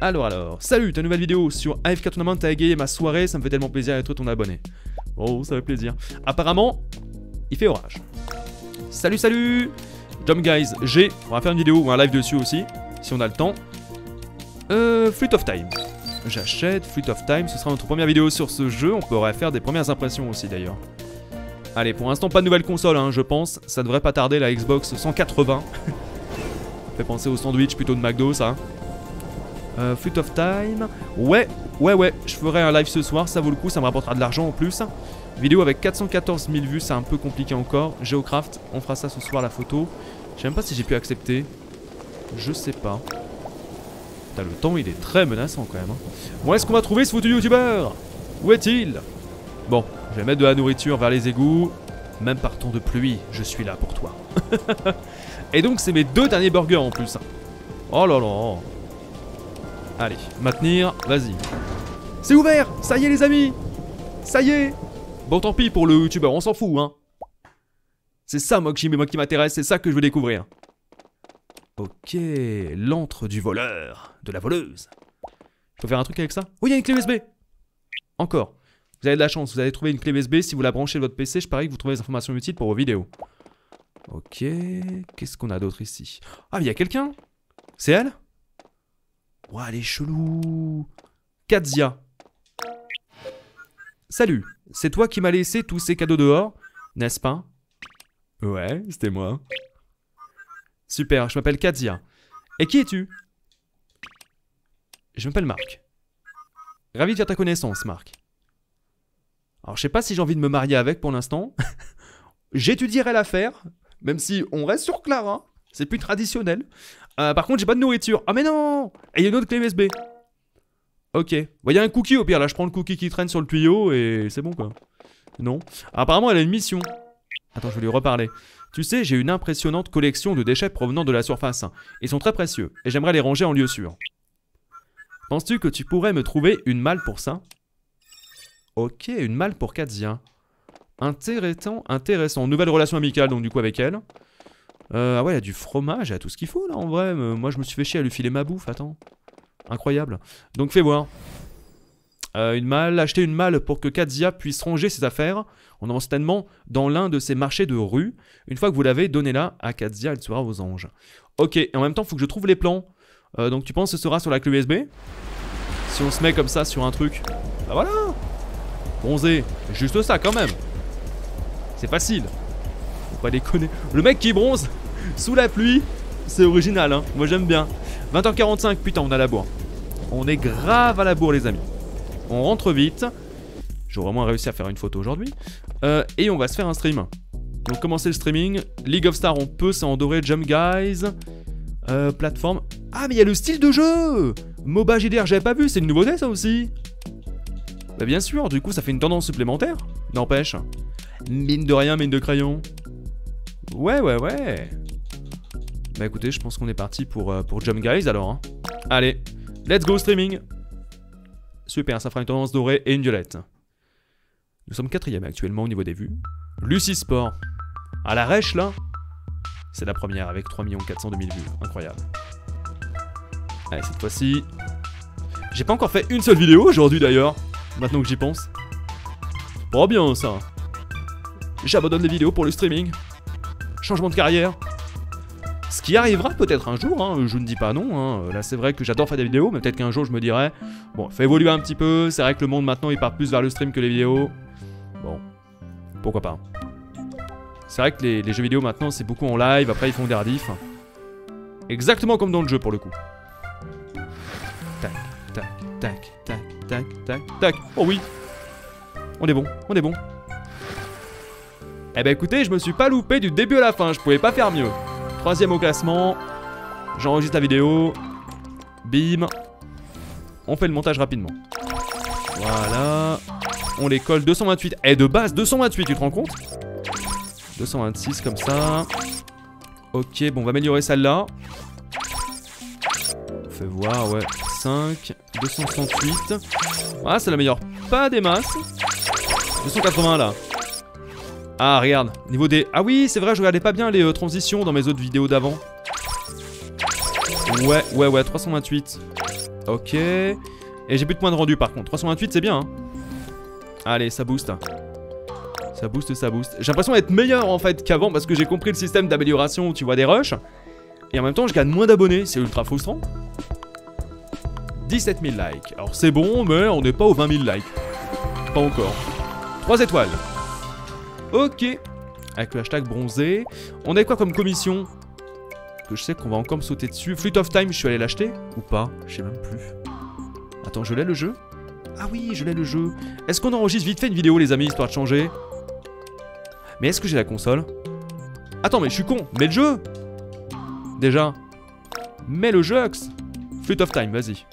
Alors, alors, salut, ta nouvelle vidéo sur A F K Tournament, t'as égayé ma soirée, ça me fait tellement plaisir d'être ton abonné. Oh, ça fait plaisir. Apparemment, il fait orage. Salut, salut Jump Guys, G, on va faire une vidéo ou un live dessus aussi, si on a le temps. Euh, Flute of Time. J'achète Flute of Time, ce sera notre première vidéo sur ce jeu, on pourrait faire des premières impressions aussi d'ailleurs. Allez, pour l'instant pas de nouvelle console hein, je pense, ça devrait pas tarder la Xbox cent quatre-vingts. Ça fait penser au sandwich plutôt de McDo ça. Euh, Flute of Time, ouais, ouais ouais, je ferai un live ce soir, ça vaut le coup, ça me rapportera de l'argent en plus. Vidéo avec quatre cent quatorze mille vues, c'est un peu compliqué encore. Geocraft, on fera ça ce soir la photo. Je sais même pas si j'ai pu accepter, je sais pas. Putain, le temps il est très menaçant quand même. Hein. Où est-ce qu'on va trouver ce foutu youtubeur? Où est-il? Bon, je vais mettre de la nourriture vers les égouts. Même par temps de pluie, je suis là pour toi. Et donc c'est mes deux derniers burgers en plus. Oh là là. Allez, maintenir, vas-y. C'est ouvert, ça y est les amis. Ça y est. Bon tant pis pour le youtubeur, on s'en fout hein. C'est ça moi qui, moi, qui m'intéresse, c'est ça que je veux découvrir. Ok, l'antre du voleur, de la voleuse. Je peux faire un truc avec ça? Oui, il y a une clé U S B. Encore. Vous avez de la chance, vous allez trouver une clé U S B. Si vous la branchez de votre P C, je parie que vous trouvez des informations utiles pour vos vidéos. Ok, qu'est-ce qu'on a d'autre ici? Ah, mais il y a quelqu'un? C'est elle? Ouah, elle est chelou. Katzia. Salut, c'est toi qui m'as laissé tous ces cadeaux dehors, n'est-ce pas? Ouais, c'était moi. Super, je m'appelle Katzia. Et qui es-tu? Je m'appelle Marc. Ravi de faire ta connaissance, Marc. Alors, je sais pas si j'ai envie de me marier avec pour l'instant. J'étudierai l'affaire, même si on reste sur Clara. C'est plus traditionnel. Euh, par contre, j'ai pas de nourriture. Ah, mais non! Et il y a une autre clé U S B. Ok. Bon, il y a un cookie au pire. Là, je prends le cookie qui traîne sur le tuyau et c'est bon, quoi. Non. Alors, apparemment, elle a une mission. Attends, je vais lui reparler. Tu sais, j'ai une impressionnante collection de déchets provenant de la surface. Ils sont très précieux, et j'aimerais les ranger en lieu sûr. Penses-tu que tu pourrais me trouver une malle pour ça? Ok, une malle pour Katzia. Intéressant, intéressant. Nouvelle relation amicale, donc, du coup, avec elle. Euh, ah ouais, il y a du fromage, il y a tout ce qu'il faut, là, en vrai. Euh, moi, je me suis fait chier à lui filer ma bouffe, attends. Incroyable. Donc, fais voir. Euh, une malle, acheter une malle pour que Katzia puisse ranger ses affaires en anciennement dans l'un de ses marchés de rue. Une fois que vous l'avez, donnez-la à Katzia, elle sera aux anges. Ok, et en même temps, il faut que je trouve les plans. Euh, donc tu penses que ce sera sur la clé U S B? Si on se met comme ça sur un truc. Bah voilà. Bronzé, juste ça quand même. C'est facile. Faut pas déconner. Le mec qui bronze sous la pluie, c'est original, hein. Moi j'aime bien. vingt heures quarante-cinq, putain, on a la bourre. On est grave à la bourre, les amis. On rentre vite. J'aurais moins réussi à faire une photo aujourd'hui. Euh, et on va se faire un stream. Donc commencer le streaming. League of Stars, on peut, c'est en doré. Jump Guys. Euh, plateforme. Ah, mais il y a le style de jeu MOBA G D R, j'avais pas vu. C'est une nouveauté, ça aussi. Bah bien sûr, du coup, ça fait une tendance supplémentaire. N'empêche. Mine de rien, mine de crayon. Ouais, ouais, ouais. Bah écoutez, je pense qu'on est parti pour, euh, pour Jump Guys, alors. Hein. Allez, let's go streaming. Super, ça fera une tendance dorée et une violette. Nous sommes quatrième actuellement au niveau des vues. Lucie Sport. À la rêche, là. C'est la première avec trois millions quatre cent deux mille vues. Incroyable. Allez, cette fois-ci. J'ai pas encore fait une seule vidéo aujourd'hui, d'ailleurs. Maintenant que j'y pense. Oh, bien, ça. J'abandonne les vidéos pour le streaming. Changement de carrière. Ce qui arrivera peut-être un jour, hein, je ne dis pas non, hein. Là c'est vrai que j'adore faire des vidéos, mais peut-être qu'un jour je me dirais, bon, faut évoluer un petit peu, c'est vrai que le monde maintenant il part plus vers le stream que les vidéos. Bon, pourquoi pas. C'est vrai que les, les jeux vidéo maintenant c'est beaucoup en live, après ils font des rediffs. Exactement comme dans le jeu pour le coup. Tac, tac, tac, tac, tac, tac, tac. Oh oui. On est bon, on est bon. Eh ben écoutez, je me suis pas loupé du début à la fin, je pouvais pas faire mieux. Troisième au classement, j'enregistre la vidéo, bim, on fait le montage rapidement. Voilà, on les colle deux cent vingt-huit, et de base deux cent vingt-huit, tu te rends compte? deux cent vingt-six comme ça. Ok, bon, on va améliorer celle-là. On fait voir, ouais. cinq, deux cent soixante-huit. Ah, ça l'améliore pas des masses. deux cent quatre-vingts là. Ah, regarde. Niveau des. Ah oui, c'est vrai, je regardais pas bien les euh, transitions dans mes autres vidéos d'avant. Ouais, ouais, ouais, trois cent vingt-huit. Ok. Et j'ai plus de points de rendu par contre. trois cent vingt-huit, c'est bien. Hein. Allez, ça booste. Ça booste, ça booste. J'ai l'impression d'être meilleur en fait qu'avant parce que j'ai compris le système d'amélioration où tu vois des rushs. Et en même temps, je gagne moins d'abonnés. C'est ultra frustrant. dix-sept mille likes. Alors c'est bon, mais on n'est pas aux vingt mille likes. Pas encore. trois étoiles. Ok. Avec le hashtag bronzé. On a quoi comme commission? Que je sais qu'on va encore me sauter dessus. Flute of Time, je suis allé l'acheter ou pas? Je sais même plus. Attends, je l'ai le jeu? Ah oui, je l'ai le jeu. Est-ce qu'on enregistre vite fait une vidéo, les amis, histoire de changer? Mais est-ce que j'ai la console? Attends, mais je suis con. Mets le jeu. Déjà. Mets le jeu, Axe. Flute of Time, vas-y.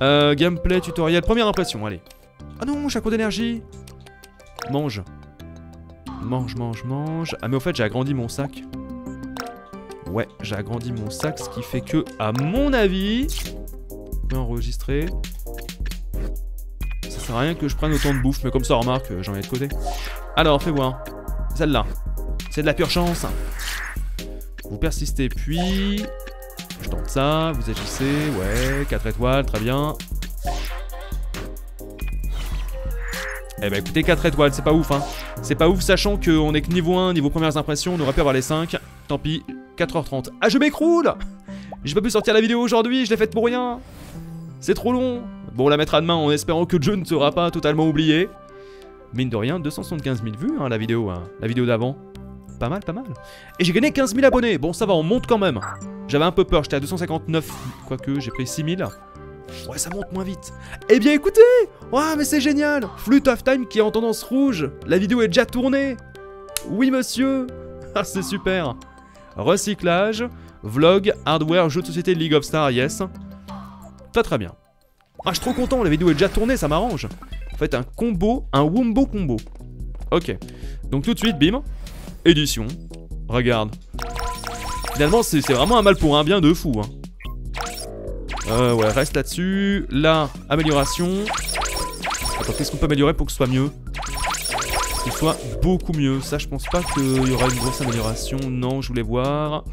Euh, gameplay, tutoriel, première impression, allez. Ah non, chapeau d'énergie. Mange. Mange, mange, mange. Ah mais au fait j'ai agrandi mon sac. Ouais, j'ai agrandi mon sac, ce qui fait que, à mon avis, je vais enregistrer. Ça sert à rien que je prenne autant de bouffe, mais comme ça remarque, j'en ai de côté. Alors, fais voir. Celle-là. C'est de la pure chance. Vous persistez, puis... Je tente ça, vous agissez, ouais, quatre étoiles, très bien. Eh ben écoutez, quatre étoiles, c'est pas ouf hein. C'est pas ouf, sachant qu'on est que niveau un, niveau premières impressions, on aurait pu avoir les cinq. Tant pis, quatre heures trente. Ah je m'écroule. J'ai pas pu sortir la vidéo aujourd'hui, je l'ai faite pour rien. C'est trop long. Bon, on la mettra demain en espérant que le jeu ne sera pas totalement oublié. Mine de rien, deux cent soixante-quinze mille vues hein, la vidéo, hein, la vidéo d'avant. Pas mal, pas mal. Et j'ai gagné quinze mille abonnés. Bon, ça va, on monte quand même. J'avais un peu peur, j'étais à deux cent cinquante-neuf. Quoique, j'ai pris six mille. Ouais, ça monte moins vite. Eh bien, écoutez. Ouah, mais c'est génial. Flute of Time qui est en tendance rouge. La vidéo est déjà tournée. Oui, monsieur. Ah, c'est super. Recyclage, vlog, hardware, jeu de société League of Stars, yes. Très, très bien. Ah, je suis trop content. La vidéo est déjà tournée, ça m'arrange. En fait, un combo, un wombo combo. Ok. Donc, tout de suite, bim. Édition, regarde. Finalement c'est vraiment un mal pour un bien de fou hein. euh, Ouais, reste là-dessus. Là, amélioration. Attends, qu'est-ce qu'on peut améliorer pour que ce soit mieux? Qu'il soit beaucoup mieux. Ça je pense pas qu'il y aura une grosse amélioration. Non, je voulais voir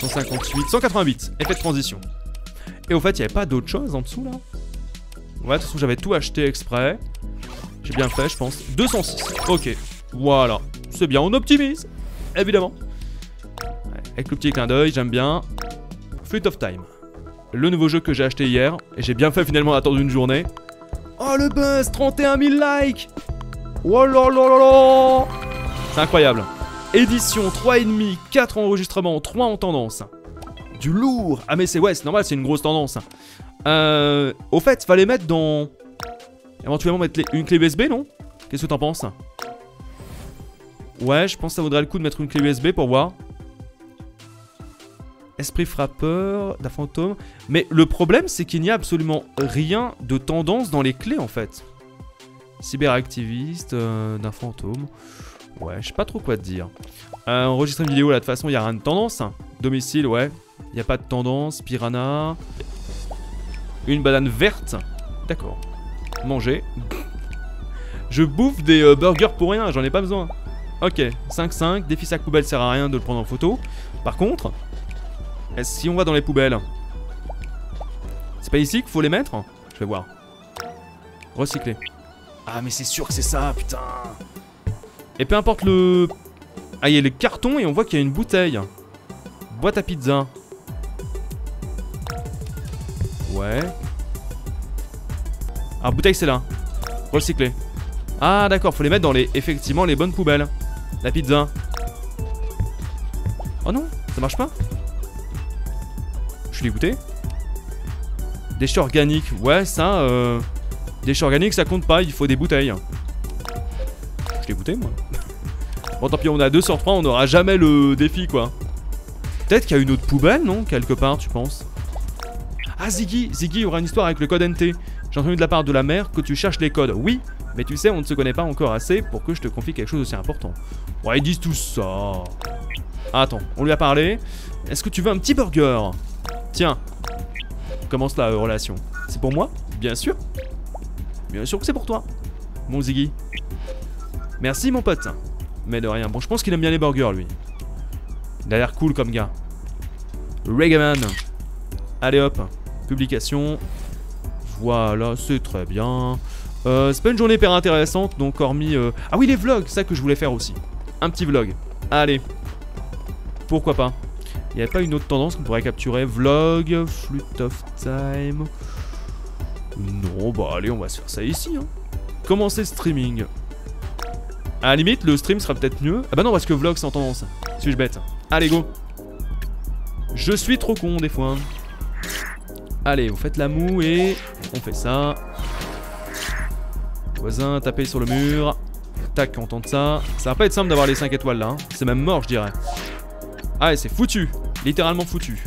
cent cinquante-huit, cent quatre-vingt-huit. Effet de transition. Et au fait il n'y avait pas d'autre chose en dessous là? Ouais, de toute façon j'avais tout acheté exprès. J'ai bien fait je pense. Deux cent six, ok. Voilà, c'est bien, on optimise, évidemment. Ouais, avec le petit clin d'œil, j'aime bien. Flute of Time, le nouveau jeu que j'ai acheté hier. Et j'ai bien fait finalement d'attendre une journée. Oh le buzz, trente et un mille likes. Oh là là là là. C'est incroyable. Édition, trois virgule cinq, quatre enregistrements, trois en tendance. Du lourd. Ah mais c'est ouais, c'est normal, c'est une grosse tendance. Euh, au fait, fallait mettre dans... Éventuellement mettre les... une clé U S B, non? Qu'est-ce que t'en penses? Ouais, je pense que ça vaudrait le coup de mettre une clé U S B pour voir. Esprit frappeur, d'un fantôme. Mais le problème, c'est qu'il n'y a absolument rien de tendance dans les clés, en fait. Cyberactiviste, euh, d'un fantôme. Ouais, je sais pas trop quoi te dire. Euh, enregistrer une vidéo, là, de toute façon, il n'y a rien de tendance. Domicile, ouais. Il n'y a pas de tendance. Piranha. Une banane verte. D'accord. Manger. Je bouffe des euh, burgers pour rien, j'en ai pas besoin. Ok, cinq cinq, défi sac poubelle sert à rien de le prendre en photo. Par contre, si on va dans les poubelles, c'est pas ici qu'il faut les mettre? Je vais voir. Recycler. Ah mais c'est sûr que c'est ça, putain. Et peu importe le... Ah, il y a le carton et on voit qu'il y a une bouteille. Boîte à pizza. Ouais. Ah, bouteille c'est là. Recycler. Ah d'accord, faut les mettre dans les... effectivement les bonnes poubelles. La pizza. Oh non, ça marche pas. Je suis dégoûté. Déchets organiques. Ouais, ça... Euh... Déchets organiques, ça compte pas. Il faut des bouteilles. Je suis dégoûté, moi. Bon, tant pis, on a deux sur trois. On n'aura jamais le défi, quoi. Peut-être qu'il y a une autre poubelle, non? Quelque part, tu penses? Ah, Ziggy Ziggy aura une histoire avec le code N T. J'ai entendu de la part de la mère que tu cherches les codes. Oui, Mais tu sais, on ne se connaît pas encore assez pour que je te confie quelque chose d'aussi important. Ouais, ils disent tout ça. Attends, on lui a parlé. Est-ce que tu veux un petit burger? Tiens. Commence la euh, relation. C'est pour moi? Bien sûr. Bien sûr que c'est pour toi. Mon Ziggy. Merci mon pote. Mais de rien. Bon, je pense qu'il aime bien les burgers lui. Il a l'air cool comme gars. Regaman. Allez hop. Publication. Voilà, c'est très bien. Euh, c'est pas une journée hyper intéressante, donc hormis... Euh... Ah oui, les vlogs, ça que je voulais faire aussi. Un petit vlog. Allez. Pourquoi pas. Il n'y avait pas une autre tendance qu'on pourrait capturer? Vlog, Flute of Time... Non, bah allez, on va se faire ça ici. Hein. Commencer le streaming. À la limite, le stream sera peut-être mieux. Ah bah non, parce que vlog, c'est en tendance. Suis-je bête? Allez, go. Je suis trop con, des fois. Allez, vous faites la moue et... On fait ça. Voisin, tapez sur le mur. Tac, on tente ça. Ça va pas être simple d'avoir les cinq étoiles, là. Hein. C'est même mort, je dirais. Ah, et c'est foutu. Littéralement foutu.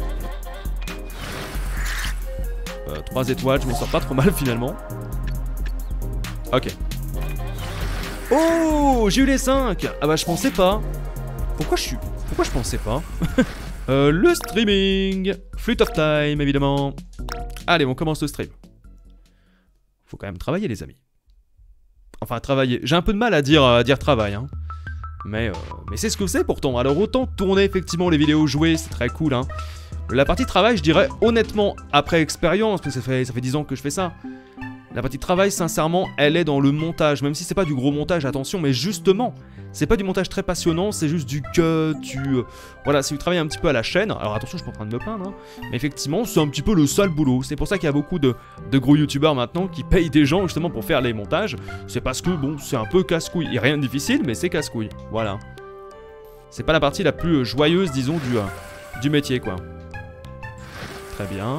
Euh, trois étoiles, je m'en sors pas trop mal finalement. Ok. Oh, j'ai eu les cinq. Ah bah je pensais pas. Pourquoi je suis... Pourquoi je pensais pas euh, Le streaming Flute of Time, évidemment. Allez, on commence le stream. Faut quand même travailler, les amis. Enfin, travailler. J'ai un peu de mal à dire, à dire travail, hein. Mais, euh, mais c'est ce que c'est pourtant. Alors autant tourner effectivement les vidéos, jouer, c'est très cool, hein. La partie travail, je dirais honnêtement, après expérience, parce que ça fait, ça fait dix ans que je fais ça, la partie travail, sincèrement, elle est dans le montage, même si c'est pas du gros montage, attention, mais justement, c'est pas du montage très passionnant, c'est juste du que tu... Euh, voilà, c'est du travail un petit peu à la chaîne, alors attention, je suis pas en train de me plaindre, hein, mais effectivement, c'est un petit peu le sale boulot, c'est pour ça qu'il y a beaucoup de, de gros youtubeurs maintenant qui payent des gens justement pour faire les montages, c'est parce que, bon, c'est un peu casse-couille, il n'y a rien de difficile, mais c'est casse-couille, voilà. C'est pas la partie la plus joyeuse, disons, du, euh, du métier, quoi. Très bien.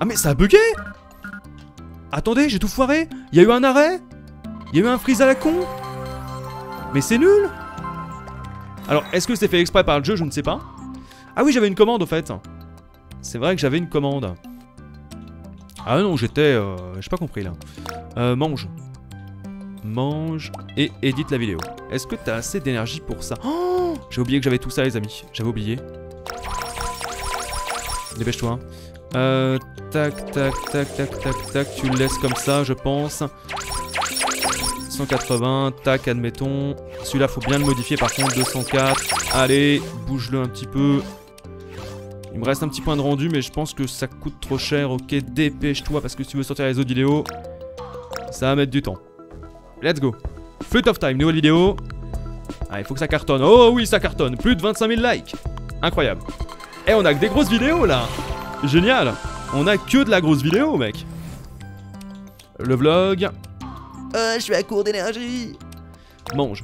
Ah mais ça a bugué. Attendez, j'ai tout foiré. Il y a eu un arrêt. Il y a eu un freeze à la con. Mais c'est nul. Alors, est-ce que c'est fait exprès par le jeu? Je ne sais pas. Ah oui, j'avais une commande au fait. C'est vrai que j'avais une commande. Ah non, j'étais... Euh, j'ai pas compris là. Euh, mange. Mange et édite la vidéo. Est-ce que t'as assez d'énergie pour ça? Oh, j'ai oublié que j'avais tout ça les amis. J'avais oublié. Dépêche-toi. Euh, tac, tac, tac, tac, tac, tac. Tu le laisses comme ça, je pense. cent quatre-vingts, tac, admettons. Celui-là, faut bien le modifier par contre. deux cent quatre. Allez, bouge-le un petit peu. Il me reste un petit point de rendu, mais je pense que ça coûte trop cher. Ok, dépêche-toi parce que si tu veux sortir les autres vidéos, ça va mettre du temps. Let's go. Flute of Time, nouvelle vidéo. Ah, il faut que ça cartonne. Oh oui, ça cartonne. Plus de vingt-cinq mille likes. Incroyable. Eh, on a que des grosses vidéos là! Génial! On a que de la grosse vidéo, mec! Le vlog. Oh, je suis à court d'énergie! Mange.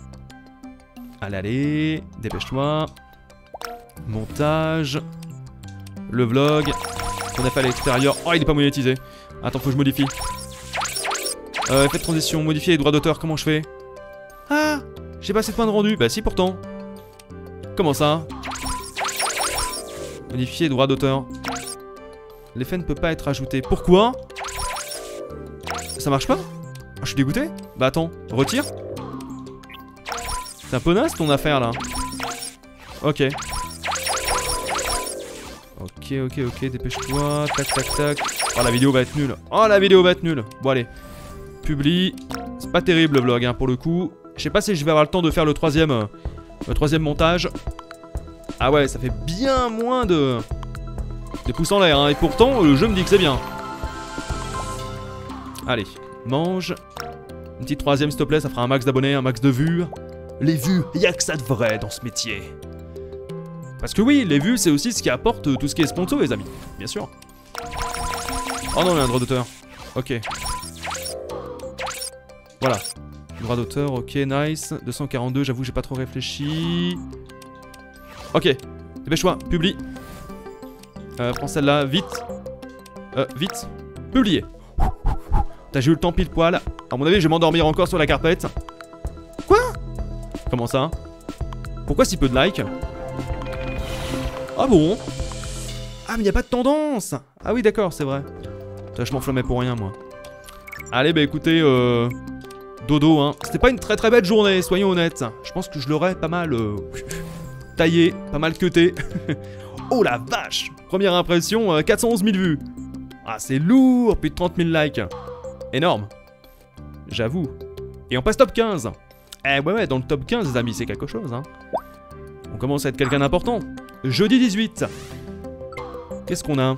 Allez, allez, dépêche-toi. Montage. Le vlog. On a fait à l'extérieur. Oh, il est pas monétisé. Attends, faut que je modifie. Euh, effet de transition, modifier les droits d'auteur, comment je fais? Ah! J'ai pas assez de points de rendu. Bah, si, pourtant. Comment ça? Modifier droit d'auteur. L'effet ne peut pas être ajouté. Pourquoi? Ça marche pas? Oh, je suis dégoûté. Bah attends, retire. C'est un peu naze ton affaire là. Ok. Ok, ok, ok, dépêche-toi. Tac, tac, tac. Oh la vidéo va être nulle. Oh la vidéo va être nulle. Bon allez. Publie. C'est pas terrible le vlog hein, pour le coup. Je sais pas si je vais avoir le temps de faire le troisième, euh, le troisième montage. Ah ouais, ça fait bien moins de... des pouces en l'air, hein. Et pourtant, le jeu me dit que c'est bien. Allez, mange. Une petite troisième, s'il te plaît, ça fera un max d'abonnés, un max de vues. Les vues, il n'y a que ça de vrai dans ce métier. Parce que oui, les vues, c'est aussi ce qui apporte tout ce qui est sponsor, les amis. Bien sûr. Oh non, il y a un droit d'auteur. Ok. Voilà. Droit d'auteur, ok, nice. deux cent quarante-deux, j'avoue, j'ai pas trop réfléchi... Ok, dépêche-toi, publie. Euh, prends celle-là, vite. Euh, vite. Publier. T'as eu le temps pile poil. À mon avis, je vais m'endormir encore sur la carpette. Quoi? Comment ça? Pourquoi si peu de likes? Ah bon? Ah, mais y a pas de tendance. Ah oui, d'accord, c'est vrai. Putain, je m'enflammais pour rien, moi. Allez, bah écoutez, euh, dodo, hein. C'était pas une très très belle journée, soyons honnêtes. Je pense que je l'aurais pas mal euh, taillé, pas mal cuté. Oh la vache! Première impression, euh, quatre cent onze mille vues. Ah, c'est lourd, plus de trente mille likes. Énorme. J'avoue. Et on passe top quinze. Eh ouais, ouais, dans le top quinze, les amis, c'est quelque chose, hein. On commence à être quelqu'un d'important. Jeudi dix-huit. Qu'est-ce qu'on a?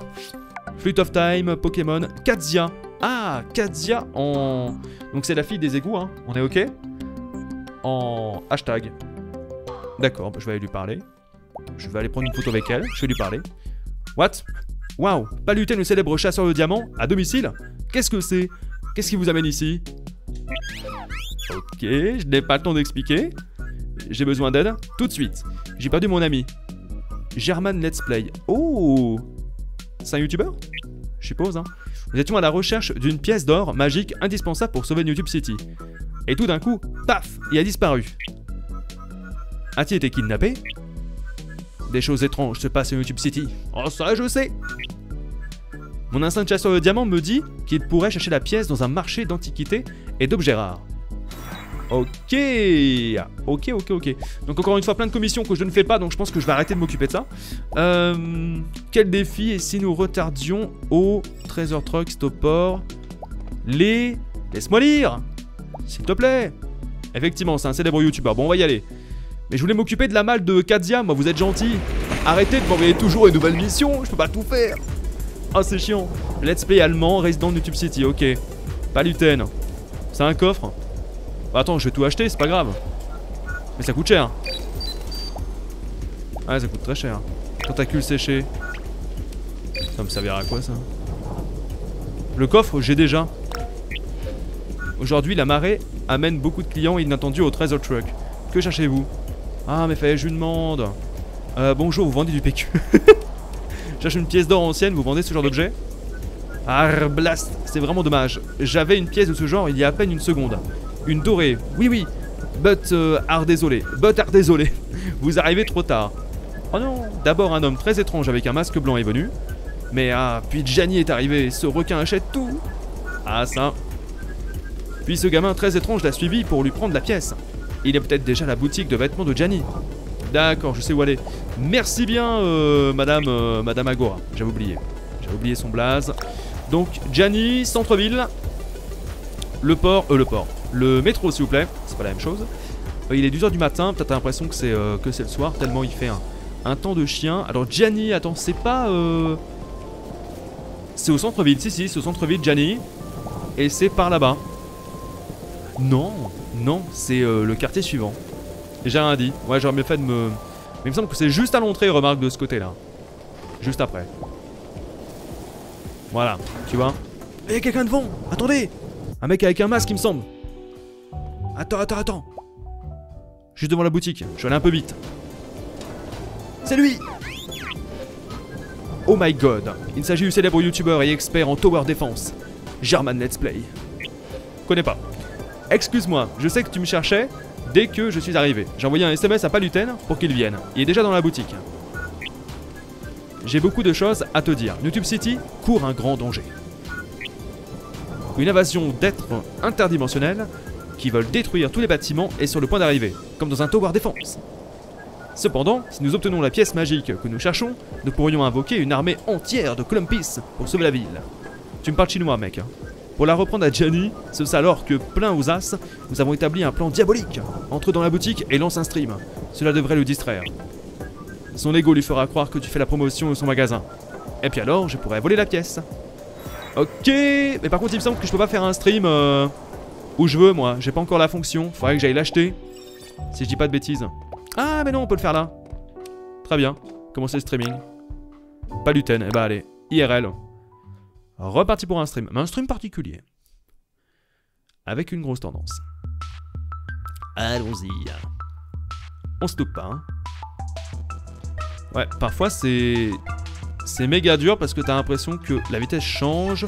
Flute of Time, Pokémon, Katzia. Ah, Katzia en... Donc c'est la fille des égouts, hein. On est ok? En hashtag. D'accord, bah, je vais aller lui parler. Je vais aller prendre une photo avec elle, je vais lui parler. What? Waouh, Paluten, le célèbre chasseur de diamants, à domicile? Qu'est-ce que c'est? Qu'est-ce qui vous amène ici? Ok, je n'ai pas le temps d'expliquer. J'ai besoin d'aide, tout de suite. J'ai perdu mon ami. German Let's Play. Oh! C'est un youtubeur? Je suppose, hein. Nous étions à la recherche d'une pièce d'or magique indispensable pour sauver YouTube City. Et tout d'un coup, paf, il a disparu. A-t-il été kidnappé? Des choses étranges se passent à YouTube City. Oh, ça, je sais! Mon instinct de chasseur de diamants me dit qu'il pourrait chercher la pièce dans un marché d'antiquités et d'objets rares. Ok, ok, ok, ok. Donc encore une fois, plein de commissions que je ne fais pas, donc je pense que je vais arrêter de m'occuper de ça. Euh, quel défi? Et si nous retardions au Treasure Truck Stopor? Les... Laisse-moi lire, s'il te plaît. Effectivement, c'est un célèbre youtubeur. Bon, on va y aller. Mais je voulais m'occuper de la malle de Katzia, moi, vous êtes gentil. Arrêtez de m'envoyer toujours une nouvelle mission, je peux pas tout faire. Ah, oh, c'est chiant. Let's Play allemand, résident de YouTube City, ok. Paluten. C'est un coffre? Attends, je vais tout acheter, c'est pas grave. Mais ça coûte cher. Ouais, ça coûte très cher. Tentacule séché. Ça me servira à quoi ça? Le coffre, j'ai déjà. Aujourd'hui, la marée amène beaucoup de clients inattendus au Treasure Truck. Que cherchez-vous? Ah, mais fallait que je lui demande. Euh, bonjour, vous vendez du P Q? Cherche une pièce d'or ancienne, vous vendez ce genre d'objet? Ah, blast, c'est vraiment dommage. J'avais une pièce de ce genre il y a à peine une seconde. Une dorée, oui oui. But euh, art désolé, but art désolé. Vous arrivez trop tard. Oh non. D'abord un homme très étrange avec un masque blanc est venu. Mais ah, puis Gianni est arrivé, ce requin achète tout. Ah ça. Puis ce gamin très étrange l'a suivi pour lui prendre la pièce. Il est peut-être déjà à la boutique de vêtements de Gianni. D'accord, je sais où aller. Merci bien euh, madame, euh, madame Agora, j'avais oublié. J'avais oublié son blaze. Donc Gianni, centre-ville. Le port, euh le port. Le métro s'il vous plaît, c'est pas la même chose. Il est deux heures du matin, peut-être t'as l'impression que c'est euh, que c'est le soir, tellement il fait un, un temps de chien. Alors Gianni, attends, c'est pas... Euh... C'est au centre-ville, si si, c'est au centre-ville Gianni. Et c'est par là-bas. Non, non, c'est euh, le quartier suivant. J'ai rien dit, ouais j'aurais mieux fait de me... Mais il me semble que c'est juste à l'entrée, remarque, de ce côté-là. Juste après. Voilà, tu vois. Il y a quelqu'un devant, attendez. Un mec avec un masque, il me semble. Attends, attends, attends. Je suis devant la boutique, je suis allé un peu vite. C'est lui. Oh my god. Il s'agit du célèbre youtubeur et expert en tower défense, German Let's Play. Connais pas. Excuse-moi, je sais que tu me cherchais dès que je suis arrivé. J'ai envoyé un S M S à Paluten pour qu'il vienne. Il est déjà dans la boutique. J'ai beaucoup de choses à te dire. YouTube City court un grand danger. Une invasion d'êtres interdimensionnels qui veulent détruire tous les bâtiments est sur le point d'arriver, comme dans un tower défense. Cependant, si nous obtenons la pièce magique que nous cherchons, nous pourrions invoquer une armée entière de Clumpies pour sauver la ville. Tu me parles chinois, mec. Pour la reprendre à Gianni, ce c'est alors que, plein aux as, nous avons établi un plan diabolique. Entre dans la boutique et lance un stream. Cela devrait le distraire. Son ego lui fera croire que tu fais la promotion de son magasin. Et puis alors, je pourrais voler la pièce. Ok, mais par contre, il me semble que je peux pas faire un stream... Euh... Où je veux, moi, j'ai pas encore la fonction, faudrait que j'aille l'acheter. Si je dis pas de bêtises. Ah, mais non, on peut le faire là. Très bien, commencer le streaming. Paluten, et eh bah ben, allez, I R L. Reparti pour un stream, mais un stream particulier. Avec une grosse tendance. Allons-y. On se loupe pas, hein. Ouais, parfois c'est... C'est méga dur parce que t'as l'impression que la vitesse change.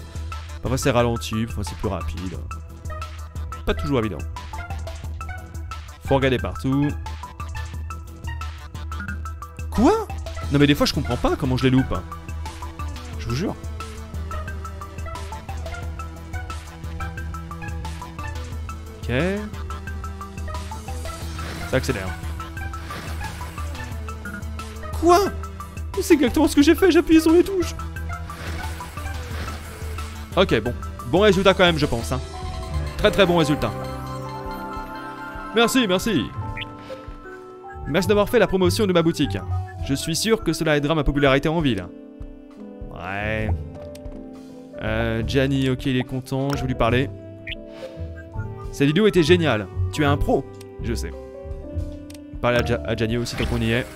Parfois c'est ralenti, parfois c'est plus rapide. Pas toujours évident. Faut regarder partout. Quoi? Non mais des fois je comprends pas comment je les loupe. Je vous jure. Ok. Ça accélère. Quoi? C'est exactement ce que j'ai fait, j'ai appuyé sur les touches. Ok, bon. Bon résultat quand même, je pense. Hein. Très très bon résultat. Merci, merci. Merci d'avoir fait la promotion de ma boutique. Je suis sûr que cela aidera ma popularité en ville. Ouais. Euh, Gianni, ok, il est content, je vais lui parler. Cette vidéo était géniale. Tu es un pro, je sais. Parle à Gianni aussi tant qu'on y est.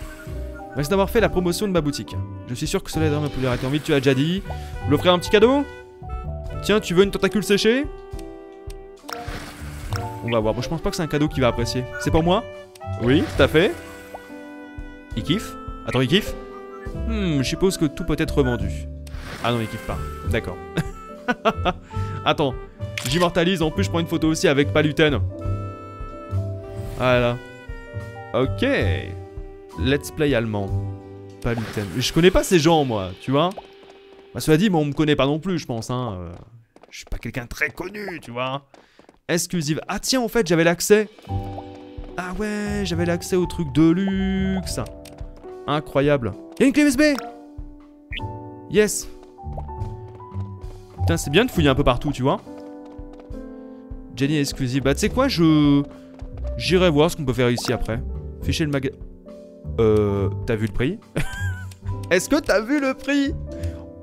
Merci d'avoir fait la promotion de ma boutique. Je suis sûr que cela aidera ma popularité en ville, tu as déjà dit. Vous l'offrez un petit cadeau? Tiens, tu veux une tentacule séchée? On va voir. Bon, je pense pas que c'est un cadeau qu'il va apprécier. C'est pour moi? Oui, tout à fait. Il kiffe? Attends, il kiffe? Hmm, je suppose que tout peut être revendu. Ah non, il kiffe pas. D'accord. Attends, j'immortalise. En plus, je prends une photo aussi avec Paluten. Voilà. Ok. Let's Play allemand. Paluten. Je connais pas ces gens, moi, tu vois. Bah, cela dit, bon, on me connaît pas non plus, je pense. Hein. Euh, je suis pas quelqu'un très connu, tu vois. Exclusive. Ah tiens, en fait, j'avais l'accès. Ah ouais, j'avais l'accès au truc de luxe. Incroyable. Y'a une clé U S B. Yes. Putain, c'est bien de fouiller un peu partout, tu vois. Gianni exclusive. Bah, tu sais quoi, je... J'irai voir ce qu'on peut faire ici après. Ficher le magasin. Euh... T'as vu le prix? Est-ce que t'as vu le prix?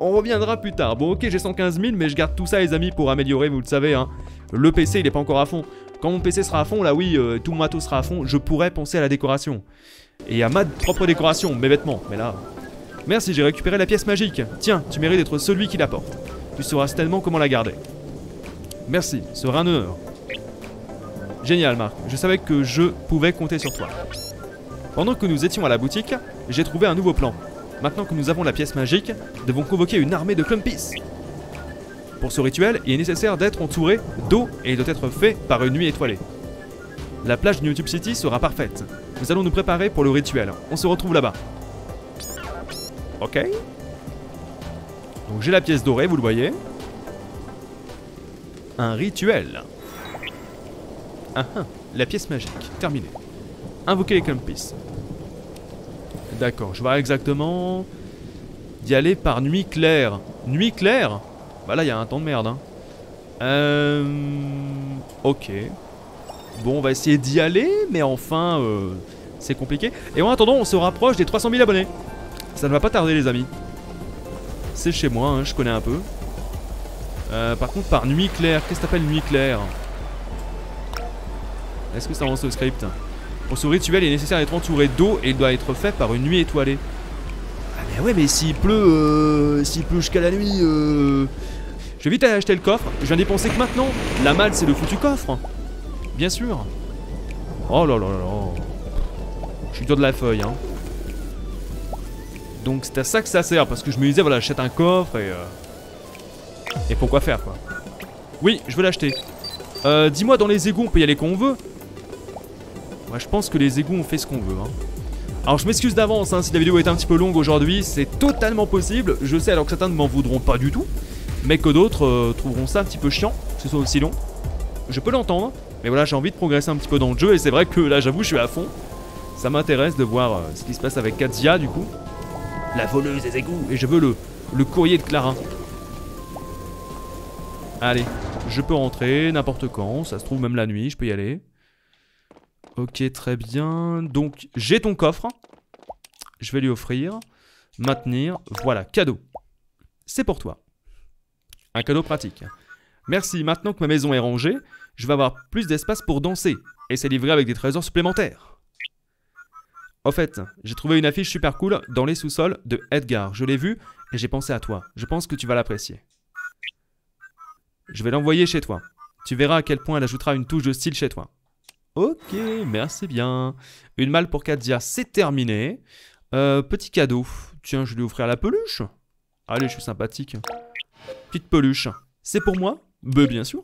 On reviendra plus tard. Bon, ok, j'ai cent quinze mille, mais je garde tout ça, les amis, pour améliorer, vous le savez, hein. Le P C, il est pas encore à fond. Quand mon P C sera à fond, là, oui, euh, tout mon matos sera à fond, je pourrais penser à la décoration. Et à ma propre décoration, mes vêtements, mais là... Merci, j'ai récupéré la pièce magique. Tiens, tu mérites d'être celui qui la porte. Tu sauras tellement comment la garder. Merci, ce sera un honneur. Génial, Marc. Je savais que je pouvais compter sur toi. Pendant que nous étions à la boutique, j'ai trouvé un nouveau plan. Maintenant que nous avons la pièce magique, nous devons convoquer une armée de Clumpies. Pour ce rituel, il est nécessaire d'être entouré d'eau et il doit être fait par une nuit étoilée. La plage de YouTube City sera parfaite. Nous allons nous préparer pour le rituel. On se retrouve là-bas. Ok. Donc j'ai la pièce dorée, vous le voyez. Un rituel. Ah ah, la pièce magique, terminée. Invoquer les Clumpies. D'accord, je vois exactement... D'y aller par nuit claire. Nuit claire? Bah là, il y a un temps de merde. Hein. Euh... Ok. Bon, on va essayer d'y aller, mais enfin, euh... c'est compliqué. Et en attendant, on se rapproche des trois cent mille abonnés. Ça ne va pas tarder les amis. C'est chez moi, hein, je connais un peu. Euh, par contre par nuit claire, qu'est-ce que t'appelles nuit claire? Est-ce que ça avance au script? Pour ce rituel il est nécessaire d'être entouré d'eau et il doit être fait par une nuit étoilée. Ah mais ouais mais s'il pleut, euh, s'il pleut jusqu'à la nuit... Euh... Je vais vite aller acheter le coffre, je viens dépenser que maintenant. La malle c'est le foutu coffre. Bien sûr. Oh là là là là. Je suis dur de la feuille hein. Donc c'est à ça que ça sert, parce que je me disais, voilà, j'achète un coffre et... Euh... Et pourquoi faire, quoi. Oui, je veux l'acheter. Euh, dis-moi, dans les égouts, on peut y aller quand on veut. Moi, je pense que les égouts, on fait ce qu'on veut. Hein. Alors, je m'excuse d'avance, hein, si la vidéo est un petit peu longue aujourd'hui, c'est totalement possible. Je sais, alors que certains ne m'en voudront pas du tout, mais que d'autres euh, trouveront ça un petit peu chiant, que ce soit aussi long. Je peux l'entendre, mais voilà, j'ai envie de progresser un petit peu dans le jeu, et c'est vrai que là, j'avoue, je suis à fond. Ça m'intéresse de voir euh, ce qui se passe avec Katzia, du coup. La voleuse des égouts. Et je veux le, le courrier de Clara. Allez, je peux rentrer n'importe quand. Ça se trouve même la nuit, je peux y aller. Ok, très bien. Donc, j'ai ton coffre. Je vais lui offrir. Maintenir. Voilà, cadeau. C'est pour toi. Un cadeau pratique. Merci. Maintenant que ma maison est rangée, je vais avoir plus d'espace pour danser. Et c'est livré avec des trésors supplémentaires. En fait, j'ai trouvé une affiche super cool dans les sous-sols de Edgar. Je l'ai vue et j'ai pensé à toi. Je pense que tu vas l'apprécier. Je vais l'envoyer chez toi. Tu verras à quel point elle ajoutera une touche de style chez toi. Ok, merci bien. Une malle pour Katzia, c'est terminé. Euh, petit cadeau. Tiens, je vais lui offrir la peluche. Allez, je suis sympathique. Petite peluche. C'est pour moi? Bah, bien sûr.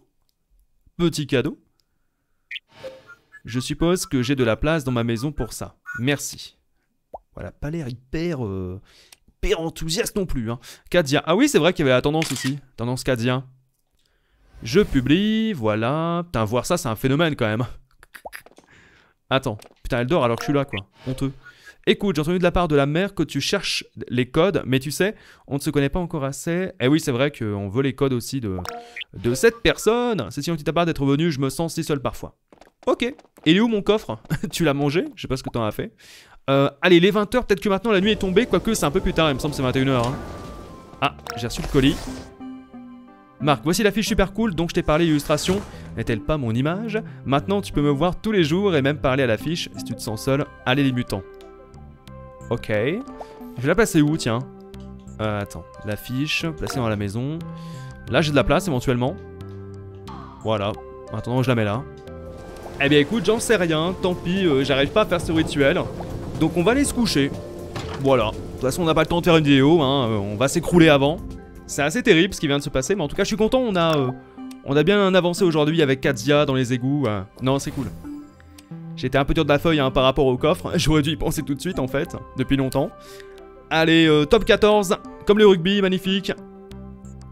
Petit cadeau. Je suppose que j'ai de la place dans ma maison pour ça. Merci. Voilà, pas l'air hyper, euh, hyper enthousiaste non plus. Hein. Katzia. Ah oui, c'est vrai qu'il y avait la tendance aussi. Tendance Katzia. Je publie, voilà. Putain, voir ça, c'est un phénomène quand même. Attends, putain, elle dort alors que je suis là, quoi. Honteux. Écoute, j'ai entendu de la part de la mère que tu cherches les codes, mais tu sais, on ne se connaît pas encore assez. Eh oui, c'est vrai qu'on veut les codes aussi de, de cette personne. C'est si on t'y t'a pas d'être venu, je me sens si seul parfois. Ok, et il est où mon coffre? Tu l'as mangé? Je sais pas ce que t'en as fait. Euh, allez, les vingt heures, peut-être que maintenant la nuit est tombée, quoique c'est un peu plus tard, il me semble que c'est vingt et une heures. Hein. Ah, j'ai reçu le colis. Marc, voici la fiche super cool dont je t'ai parlé, l'illustration. N'est-elle pas mon image? Maintenant, tu peux me voir tous les jours et même parler à l'affiche si tu te sens seul. Allez, les mutants. Ok. Je vais la placer où, tiens? euh, Attends, l'affiche, placer dans la maison. Là, j'ai de la place éventuellement. Voilà. En attendant, je la mets là. Eh bien écoute, j'en sais rien, tant pis, euh, j'arrive pas à faire ce rituel. Donc on va aller se coucher. Voilà, de toute façon on n'a pas le temps de faire une vidéo, hein, euh, on va s'écrouler avant. C'est assez terrible ce qui vient de se passer, mais en tout cas je suis content, on a, euh, on a bien avancé aujourd'hui avec Katzia dans les égouts. Euh. Non, c'est cool. J'étais un peu dur de la feuille hein, par rapport au coffre, j'aurais dû y penser tout de suite en fait, depuis longtemps. Allez, euh, top quatorze, comme le rugby, magnifique.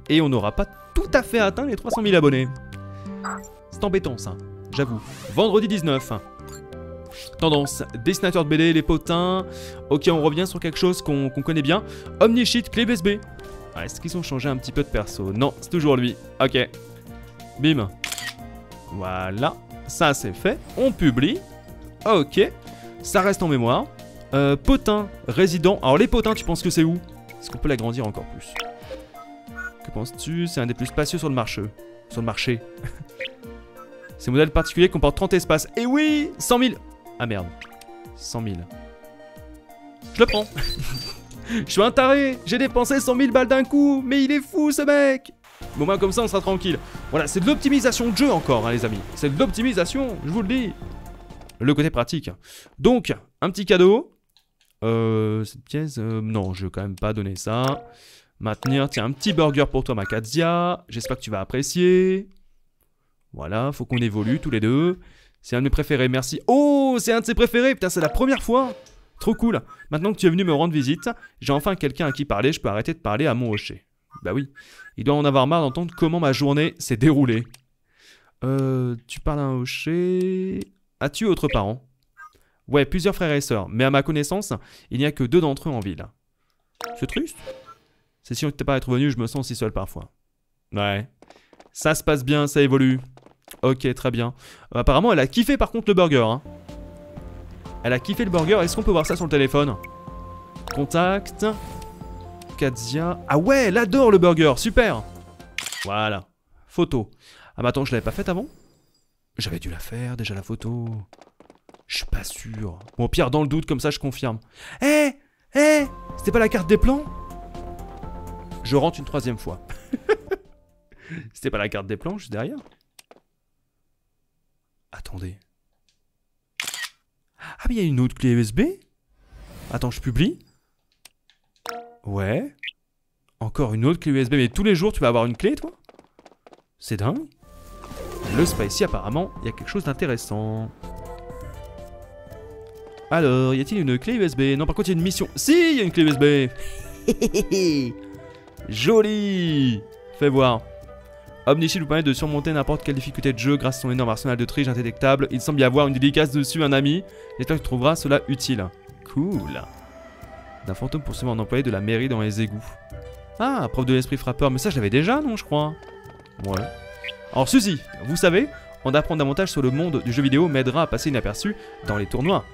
Et on n'aura pas tout à fait atteint les trois cent mille abonnés. C'est embêtant ça. J'avoue. Vendredi dix-neuf. Tendance. Dessinateur de B D, les potins. Ok, on revient sur quelque chose qu'on qu'on connaît bien. Omnichit, clé B S B. Ah, est-ce qu'ils ont changé un petit peu de perso? Non, c'est toujours lui. Ok. Bim. Voilà. Ça, c'est fait. On publie. Ok. Ça reste en mémoire. Euh, potin, résident. Alors, les potins, tu penses que c'est où? Est-ce qu'on peut l'agrandir encore plus? Que penses-tu? C'est un des plus spacieux sur le marché. Sur le marché. Ces modèles particuliers comportent trente espaces. Et oui, cent mille. Ah merde, cent mille. Je le prends. Je suis un taré. J'ai dépensé cent mille balles d'un coup. Mais il est fou ce mec. Bon, ben, comme ça on sera tranquille. Voilà, c'est de l'optimisation de jeu encore hein, les amis. C'est de l'optimisation, je vous le dis. Le côté pratique. Donc, un petit cadeau. Euh, cette pièce, euh, non, je vais quand même pas donner ça. Maintenir, tiens, un petit burger pour toi ma Katzia. J'espère que tu vas apprécier. Voilà, faut qu'on évolue tous les deux. C'est un de mes préférés, merci. Oh, c'est un de ses préférés, putain, c'est la première fois. Trop cool. Maintenant que tu es venu me rendre visite, j'ai enfin quelqu'un à qui parler, je peux arrêter de parler à mon rocher. Bah oui, il doit en avoir marre d'entendre comment ma journée s'est déroulée. Euh, tu parles à un rocher... As-tu autres parents? Ouais, plusieurs frères et sœurs, mais à ma connaissance, il n'y a que deux d'entre eux en ville. C'est triste. C'est si on ne t'est pas être venu, je me sens si seul parfois. Ouais. Ça se passe bien, ça évolue. Ok, très bien. Euh, apparemment, elle a kiffé par contre le burger. Hein. Elle a kiffé le burger. Est-ce qu'on peut voir ça sur le téléphone? Contact. Katzia. Ah ouais, elle adore le burger. Super. Voilà. Photo. Ah bah attends, je l'avais pas faite avant? J'avais dû la faire déjà la photo. Je suis pas sûr. Bon, au pire, dans le doute, comme ça, je confirme. Eh hey, Eh hey, c'était pas la carte des plans? Je rentre une troisième fois. C'était pas la carte des plans juste derrière? Attendez. Ah mais il y a une autre clé U S B. Attends, je publie. Ouais. Encore une autre clé U S B. Mais tous les jours tu vas avoir une clé toi? C'est dingue. Le spicy apparemment, il y a quelque chose d'intéressant. Alors, y a-t-il une clé U S B? Non, par contre il y a une mission. Si, il y a une clé U S B. Joli. Fais voir. Omnichi nous permet de surmonter n'importe quelle difficulté de jeu grâce à son énorme arsenal de triches indétectables. Il semble y avoir une dédicace dessus, un ami. J'espère que tu trouveras cela utile. Cool. D'un fantôme poursuivant un employé de la mairie dans les égouts. Ah, preuve de l'esprit frappeur. Mais ça, je l'avais déjà, non, je crois. Ouais. Alors, Suzy, vous savez, en apprendre davantage sur le monde du jeu vidéo m'aidera à passer inaperçu dans les tournois.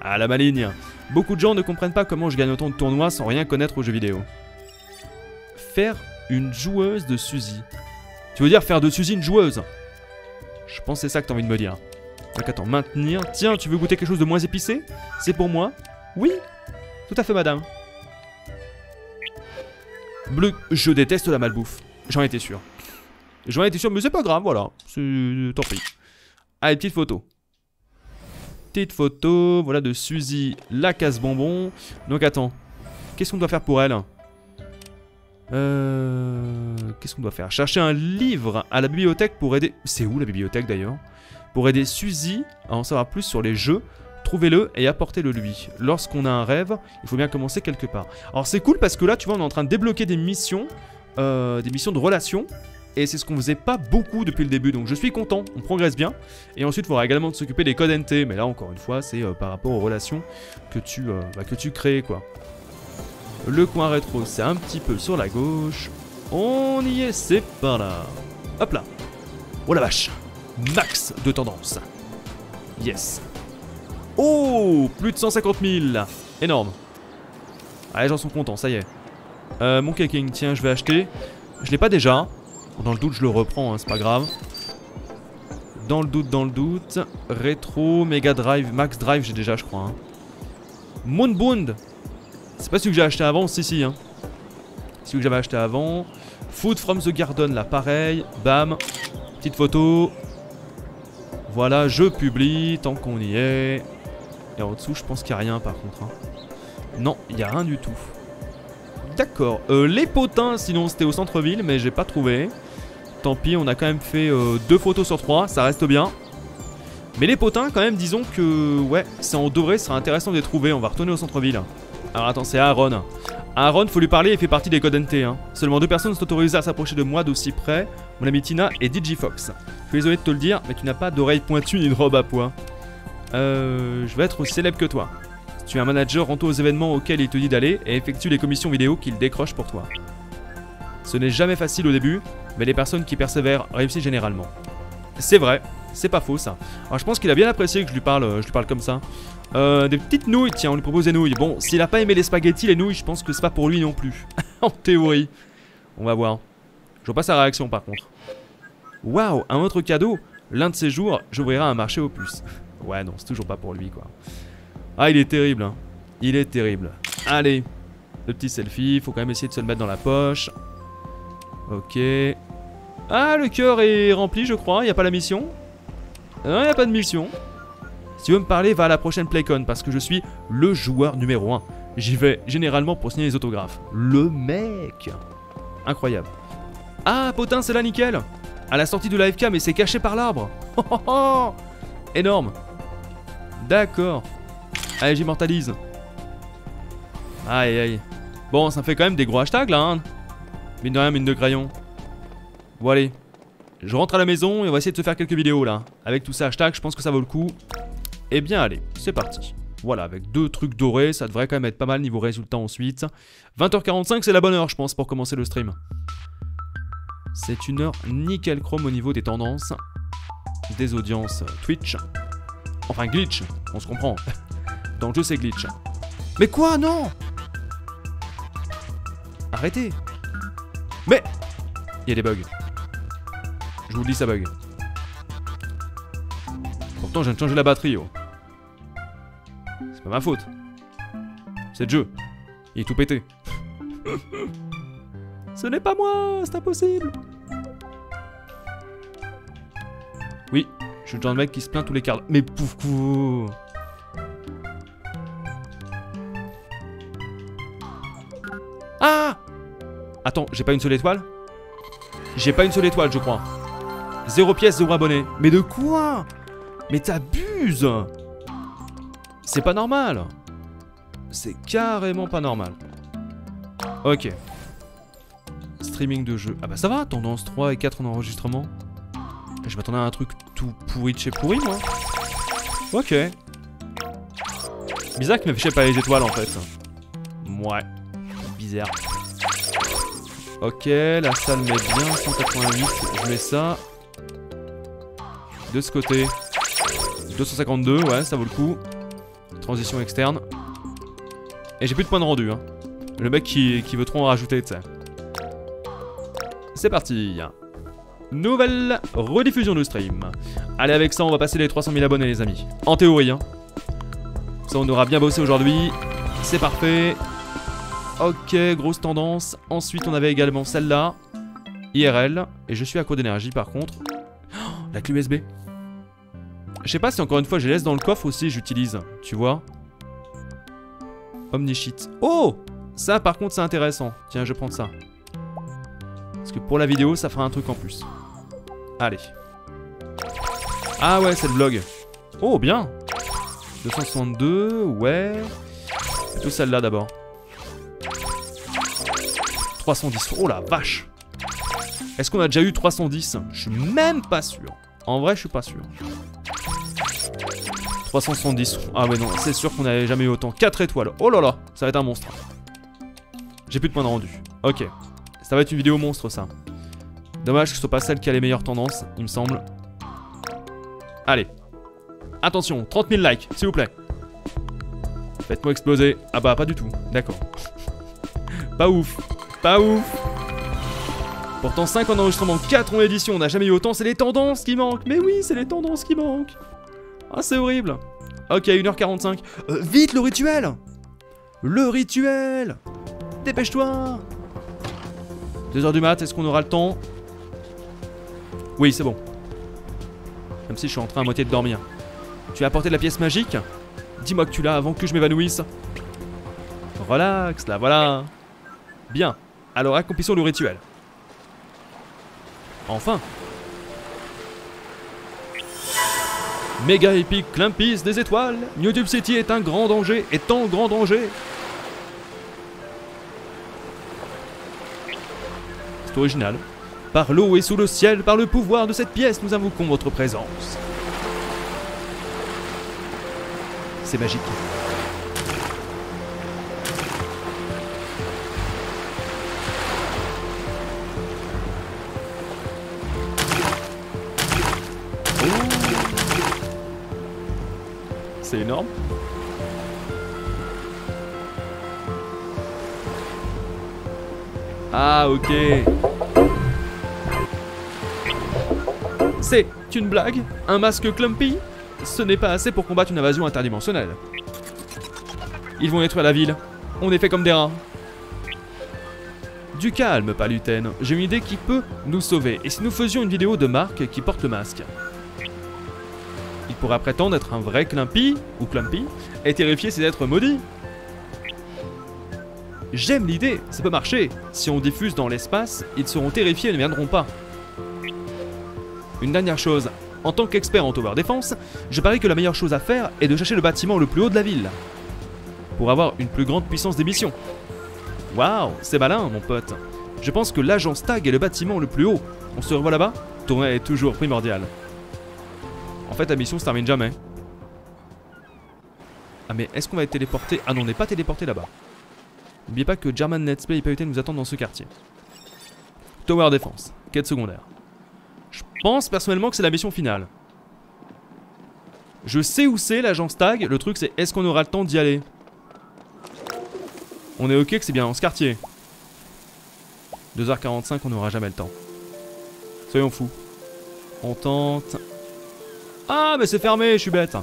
Ah, la maligne. Beaucoup de gens ne comprennent pas comment je gagne autant de tournois sans rien connaître aux jeux vidéo. Faire une joueuse de Suzy. Tu veux dire faire de Suzy une joueuse? Je pense que c'est ça que t'as envie de me dire. Donc attends, maintenir. Tiens, tu veux goûter quelque chose de moins épicé? C'est pour moi? Oui? Tout à fait, madame. Bleu, je déteste la malbouffe. J'en étais sûr. J'en étais sûr, mais c'est pas grave, voilà. Tant pis. Allez, petite photo. Petite photo, voilà, de Suzy, la casse-bonbon. Donc attends, qu'est-ce qu'on doit faire pour elle? Euh, Qu'est-ce qu'on doit faire? Chercher un livre à la bibliothèque pour aider... C'est où la bibliothèque d'ailleurs? Pour aider Suzy à en savoir plus sur les jeux. Trouvez-le et apportez-le lui. Lorsqu'on a un rêve, il faut bien commencer quelque part. Alors c'est cool parce que là, tu vois, on est en train de débloquer des missions. Euh, des missions de relations. et c'est ce qu'on faisait pas beaucoup depuis le début, donc je suis content, on progresse bien. Et ensuite il faudra également s'occuper des codes N T, mais là encore une fois c'est euh, par rapport aux relations que tu, euh, bah, que tu crées quoi. Le coin rétro c'est un petit peu sur la gauche, on y est, c'est par là. Hop là. Oh la vache, max de tendance. Yes. Oh, plus de cent cinquante mille. Énorme. Ah, les gens sont contents, ça y est. Euh, mon caking, tiens, je vais acheter. Je l'ai pas déjà. Dans le doute, je le reprends, hein, c'est pas grave. Dans le doute, dans le doute. Rétro, Mega Drive, Max Drive, j'ai déjà, je crois. Hein. Moonbound. C'est pas celui que j'ai acheté avant, si, si. Hein. Celui que j'avais acheté avant. Food from the Garden, là, pareil. Bam. Petite photo. Voilà, je publie tant qu'on y est. Et en dessous, je pense qu'il n'y a rien par contre. Hein. Non, il n'y a rien du tout. D'accord. Euh, les potins, sinon c'était au centre-ville, mais j'ai pas trouvé. Tant pis, on a quand même fait euh, deux photos sur trois, ça reste bien. Mais les potins, quand même, disons que... Ouais, c'est en doré, ce sera intéressant de les trouver. On va retourner au centre-ville. Alors attends, c'est Aaron. Aaron, faut lui parler, il fait partie des codes N T. Hein. Seulement deux personnes sont autorisées à s'approcher de moi d'aussi près. Mon ami Tina et Digifox. Je suis désolé de te le dire, mais tu n'as pas d'oreille pointue ni de robe à pois. Euh, je vais être aussi célèbre que toi. Si tu es un manager, rends-toi aux événements auxquels il te dit d'aller et effectue les commissions vidéo qu'il décroche pour toi. Ce n'est jamais facile au début, mais les personnes qui persévèrent réussissent généralement. C'est vrai, c'est pas faux ça. Alors je pense qu'il a bien apprécié que je lui parle, je lui parle comme ça. Euh, des petites nouilles, tiens, on lui propose des nouilles. Bon, s'il a pas aimé les spaghettis, les nouilles, je pense que c'est pas pour lui non plus. En théorie. On va voir. Je vois pas sa réaction par contre. Waouh, un autre cadeau. L'un de ces jours, j'ouvrirai un marché aux puces. Ouais, non, c'est toujours pas pour lui quoi. Ah, il est terrible, hein. Il est terrible. Allez, le petit selfie. Faut quand même essayer de se le mettre dans la poche. Ok. Ah, le cœur est rempli, je crois. Il n'y a pas la mission. Non, il n'y a pas de mission. Si tu veux me parler, va à la prochaine Playcon parce que je suis le joueur numéro un. J'y vais généralement pour signer les autographes. Le mec. Incroyable. Ah, potin, c'est là, nickel. À la sortie de la F K, mais c'est caché par l'arbre. Oh, oh, oh. Énorme. D'accord. Allez, j'immortalise. Aïe, aïe. Bon, ça me fait quand même des gros hashtags, là. Hein. Mine de rien, mine de crayon. Bon, allez. Je rentre à la maison et on va essayer de se faire quelques vidéos, là. Avec tous ces hashtags, je pense que ça vaut le coup. Eh bien, allez, c'est parti. Voilà, avec deux trucs dorés, ça devrait quand même être pas mal niveau résultat ensuite. vingt heures quarante-cinq, c'est la bonne heure, je pense, pour commencer le stream. C'est une heure nickel chrome au niveau des tendances, des audiences Twitch. Enfin, glitch, on se comprend. Dans le jeu, c'est glitch. Mais quoi, non? Arrêtez. Mais il y a des bugs. Je vous le dis, ça bug. Pourtant, je viens de changer la batterie, oh. C'est pas ma faute. C'est le jeu. Il est tout pété. Ce n'est pas moi, c'est impossible. Oui, je suis le genre de mec qui se plaint tous les quarts. Mais pourquoi? Ah! Attends, j'ai pas une seule étoile? J'ai pas une seule étoile, je crois. Zéro pièce, zéro abonné. Mais de quoi? Mais t'abuses! C'est pas normal. C'est carrément pas normal. Ok. Streaming de jeu. Ah bah ça va, tendance trois et quatre en enregistrement. Je m'attendais à un truc tout pourri de chez pourri, moi. Ok. Bizarre qu'il me fichait pas les étoiles, en fait. Ouais. Bizarre. Ok, la salle met bien. cent quatre-vingt-huit, je mets ça. De ce côté. deux cent cinquante-deux, ouais, ça vaut le coup. Transition externe. Et j'ai plus de points de rendu, hein. Le mec qui, qui veut trop en rajouter, tu sais. C'est parti. Nouvelle rediffusion de stream. Allez, avec ça, on va passer les trois cent mille abonnés, les amis. En théorie, hein. Ça, on aura bien bossé aujourd'hui. C'est parfait. Ok, grosse tendance. Ensuite, on avait également celle-là. I R L. Et je suis à court d'énergie, par contre. Oh, la clé U S B. Je sais pas si encore une fois je les laisse dans le coffre aussi, j'utilise, tu vois. Omnichit. Oh! Ça par contre c'est intéressant. Tiens, je vais prendre ça. Parce que pour la vidéo, ça fera un truc en plus. Allez. Ah ouais, c'est le vlog. Oh, bien! deux cent soixante-deux, ouais. Plutôt celle-là d'abord. trois cent dix. Oh la vache! Est-ce qu'on a déjà eu trois cent dix? Je suis même pas sûr. En vrai, je suis pas sûr. trois cent soixante-dix. Ah ouais, non, c'est sûr qu'on n'avait jamais eu autant. quatre étoiles. Oh là là, ça va être un monstre. J'ai plus de points de rendu. Ok. Ça va être une vidéo monstre, ça. Dommage que ce soit pas celle qui a les meilleures tendances, il me semble. Allez. Attention, trente mille likes, s'il vous plaît. Faites-moi exploser. Ah bah, pas du tout. D'accord. Pas ouf. Pas ouf. Pourtant, cinq en enregistrement, quatre en édition. On n'a jamais eu autant. C'est les tendances qui manquent. Mais oui, c'est les tendances qui manquent. Ah, c'est horrible. Ok, une heure quarante-cinq. Euh, vite, le rituel. Le rituel. Dépêche-toi. deux heures du mat, est-ce qu'on aura le temps? Oui, c'est bon. Même si je suis en train à moitié de dormir. Tu as apporté de la pièce magique? Dis-moi que tu l'as avant que je m'évanouisse. Relax, là, voilà. Bien. Alors, accomplissons le rituel. Enfin. Méga épique Clumpies des étoiles. YouTube City est un grand danger, est en grand danger. C'est original. Par l'eau et sous le ciel, par le pouvoir de cette pièce, nous invoquons votre présence. C'est magique. C'est énorme. Ah, ok. C'est une blague? Un masque Clumpy? Ce n'est pas assez pour combattre une invasion interdimensionnelle. Ils vont détruire la ville. On est fait comme des rats. Du calme, Paluten. J'ai une idée qui peut nous sauver. Et si nous faisions une vidéo de Marc qui porte le masque? Il pourra prétendre être un vrai Clumpy, ou Clumpy, et terrifier ces êtres maudits. J'aime l'idée, ça peut marcher. Si on diffuse dans l'espace, ils seront terrifiés et ne viendront pas. Une dernière chose, en tant qu'expert en tower défense, je parie que la meilleure chose à faire est de chercher le bâtiment le plus haut de la ville. Pour avoir une plus grande puissance d'émission. Waouh, c'est malin mon pote. Je pense que l'agence Tag est le bâtiment le plus haut. On se revoit là-bas? Ton aide est toujours primordial. En fait, la mission se termine jamais. Ah, mais est-ce qu'on va être téléporté? Ah non, on n'est pas téléporté là-bas. N'oubliez pas que German Let's Play et Paluten nous attendent dans ce quartier. Tower Défense, quête secondaire. Je pense personnellement que c'est la mission finale. Je sais où c'est l'agence Tag, le truc c'est est-ce qu'on aura le temps d'y aller? On est ok que c'est bien dans ce quartier. deux heures quarante-cinq, on n'aura jamais le temps. Soyons fous. On tente... Ah mais c'est fermé, je suis bête.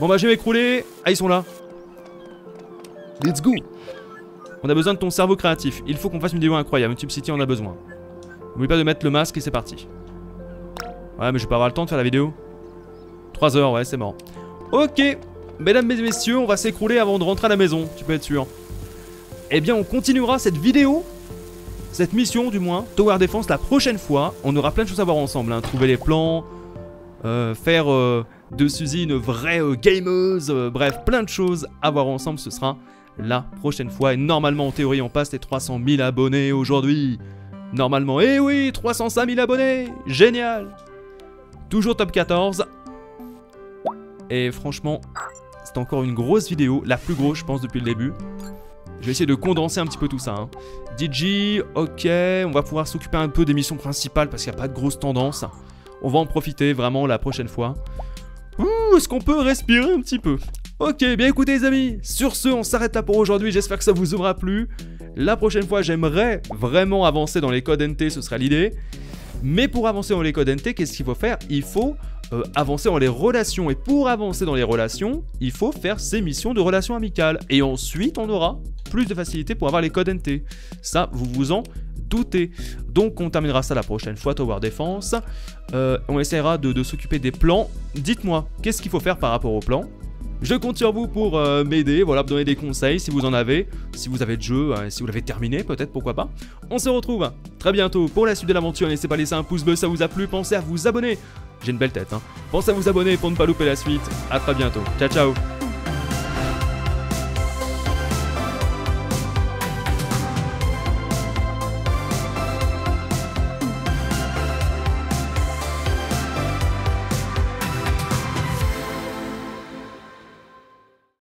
Bon bah je vais m'écrouler. Ah ils sont là. Let's go. On a besoin de ton cerveau créatif. Il faut qu'on fasse une vidéo incroyable. YouTube City en a besoin. N'oublie pas de mettre le masque et c'est parti. Ouais mais je vais pas avoir le temps de faire la vidéo. trois heures, ouais c'est mort. Ok. Mesdames et messieurs, on va s'écrouler avant de rentrer à la maison. Tu peux être sûr. Eh bien on continuera cette vidéo. Cette mission du moins. Tower Defense la prochaine fois. On aura plein de choses à voir ensemble. Hein. Trouver les plans... Euh, faire euh, de Suzy une vraie euh, gameuse, euh, bref, plein de choses à voir ensemble, ce sera la prochaine fois. Et normalement, en théorie, on passe les trois cent mille abonnés aujourd'hui. Normalement, eh oui, trois cent cinq mille abonnés, génial. Toujours top quatorze. Et franchement, c'est encore une grosse vidéo, la plus grosse, je pense, depuis le début. Je vais essayer de condenser un petit peu tout ça. Hein. D J, ok, on va pouvoir s'occuper un peu des missions principales parce qu'il n'y a pas de grosse tendance. On va en profiter vraiment la prochaine fois. Ouh, est-ce qu'on peut respirer un petit peu? Ok, bien écoutez les amis, sur ce, on s'arrête là pour aujourd'hui. J'espère que ça vous aura plu. La prochaine fois, j'aimerais vraiment avancer dans les codes N T, ce sera l'idée. Mais pour avancer dans les codes N T, qu'est-ce qu'il faut faire? Il faut euh, avancer dans les relations. Et pour avancer dans les relations, il faut faire ces missions de relations amicales. Et ensuite, on aura plus de facilité pour avoir les codes N T. Ça, vous vous en... douter. Donc on terminera ça la prochaine fois, Tower Defense. Euh, on essaiera de, de s'occuper des plans. Dites-moi, qu'est-ce qu'il faut faire par rapport aux plans? Je compte sur vous pour euh, m'aider, voilà, me donner des conseils si vous en avez, si vous avez de jeu, hein, si vous l'avez terminé, peut-être, pourquoi pas. On se retrouve très bientôt pour la suite de l'aventure. N'hésitez pas à laisser un pouce bleu, ça vous a plu, pensez à vous abonner. J'ai une belle tête, hein. Pensez à vous abonner pour ne pas louper la suite. À très bientôt. Ciao, ciao.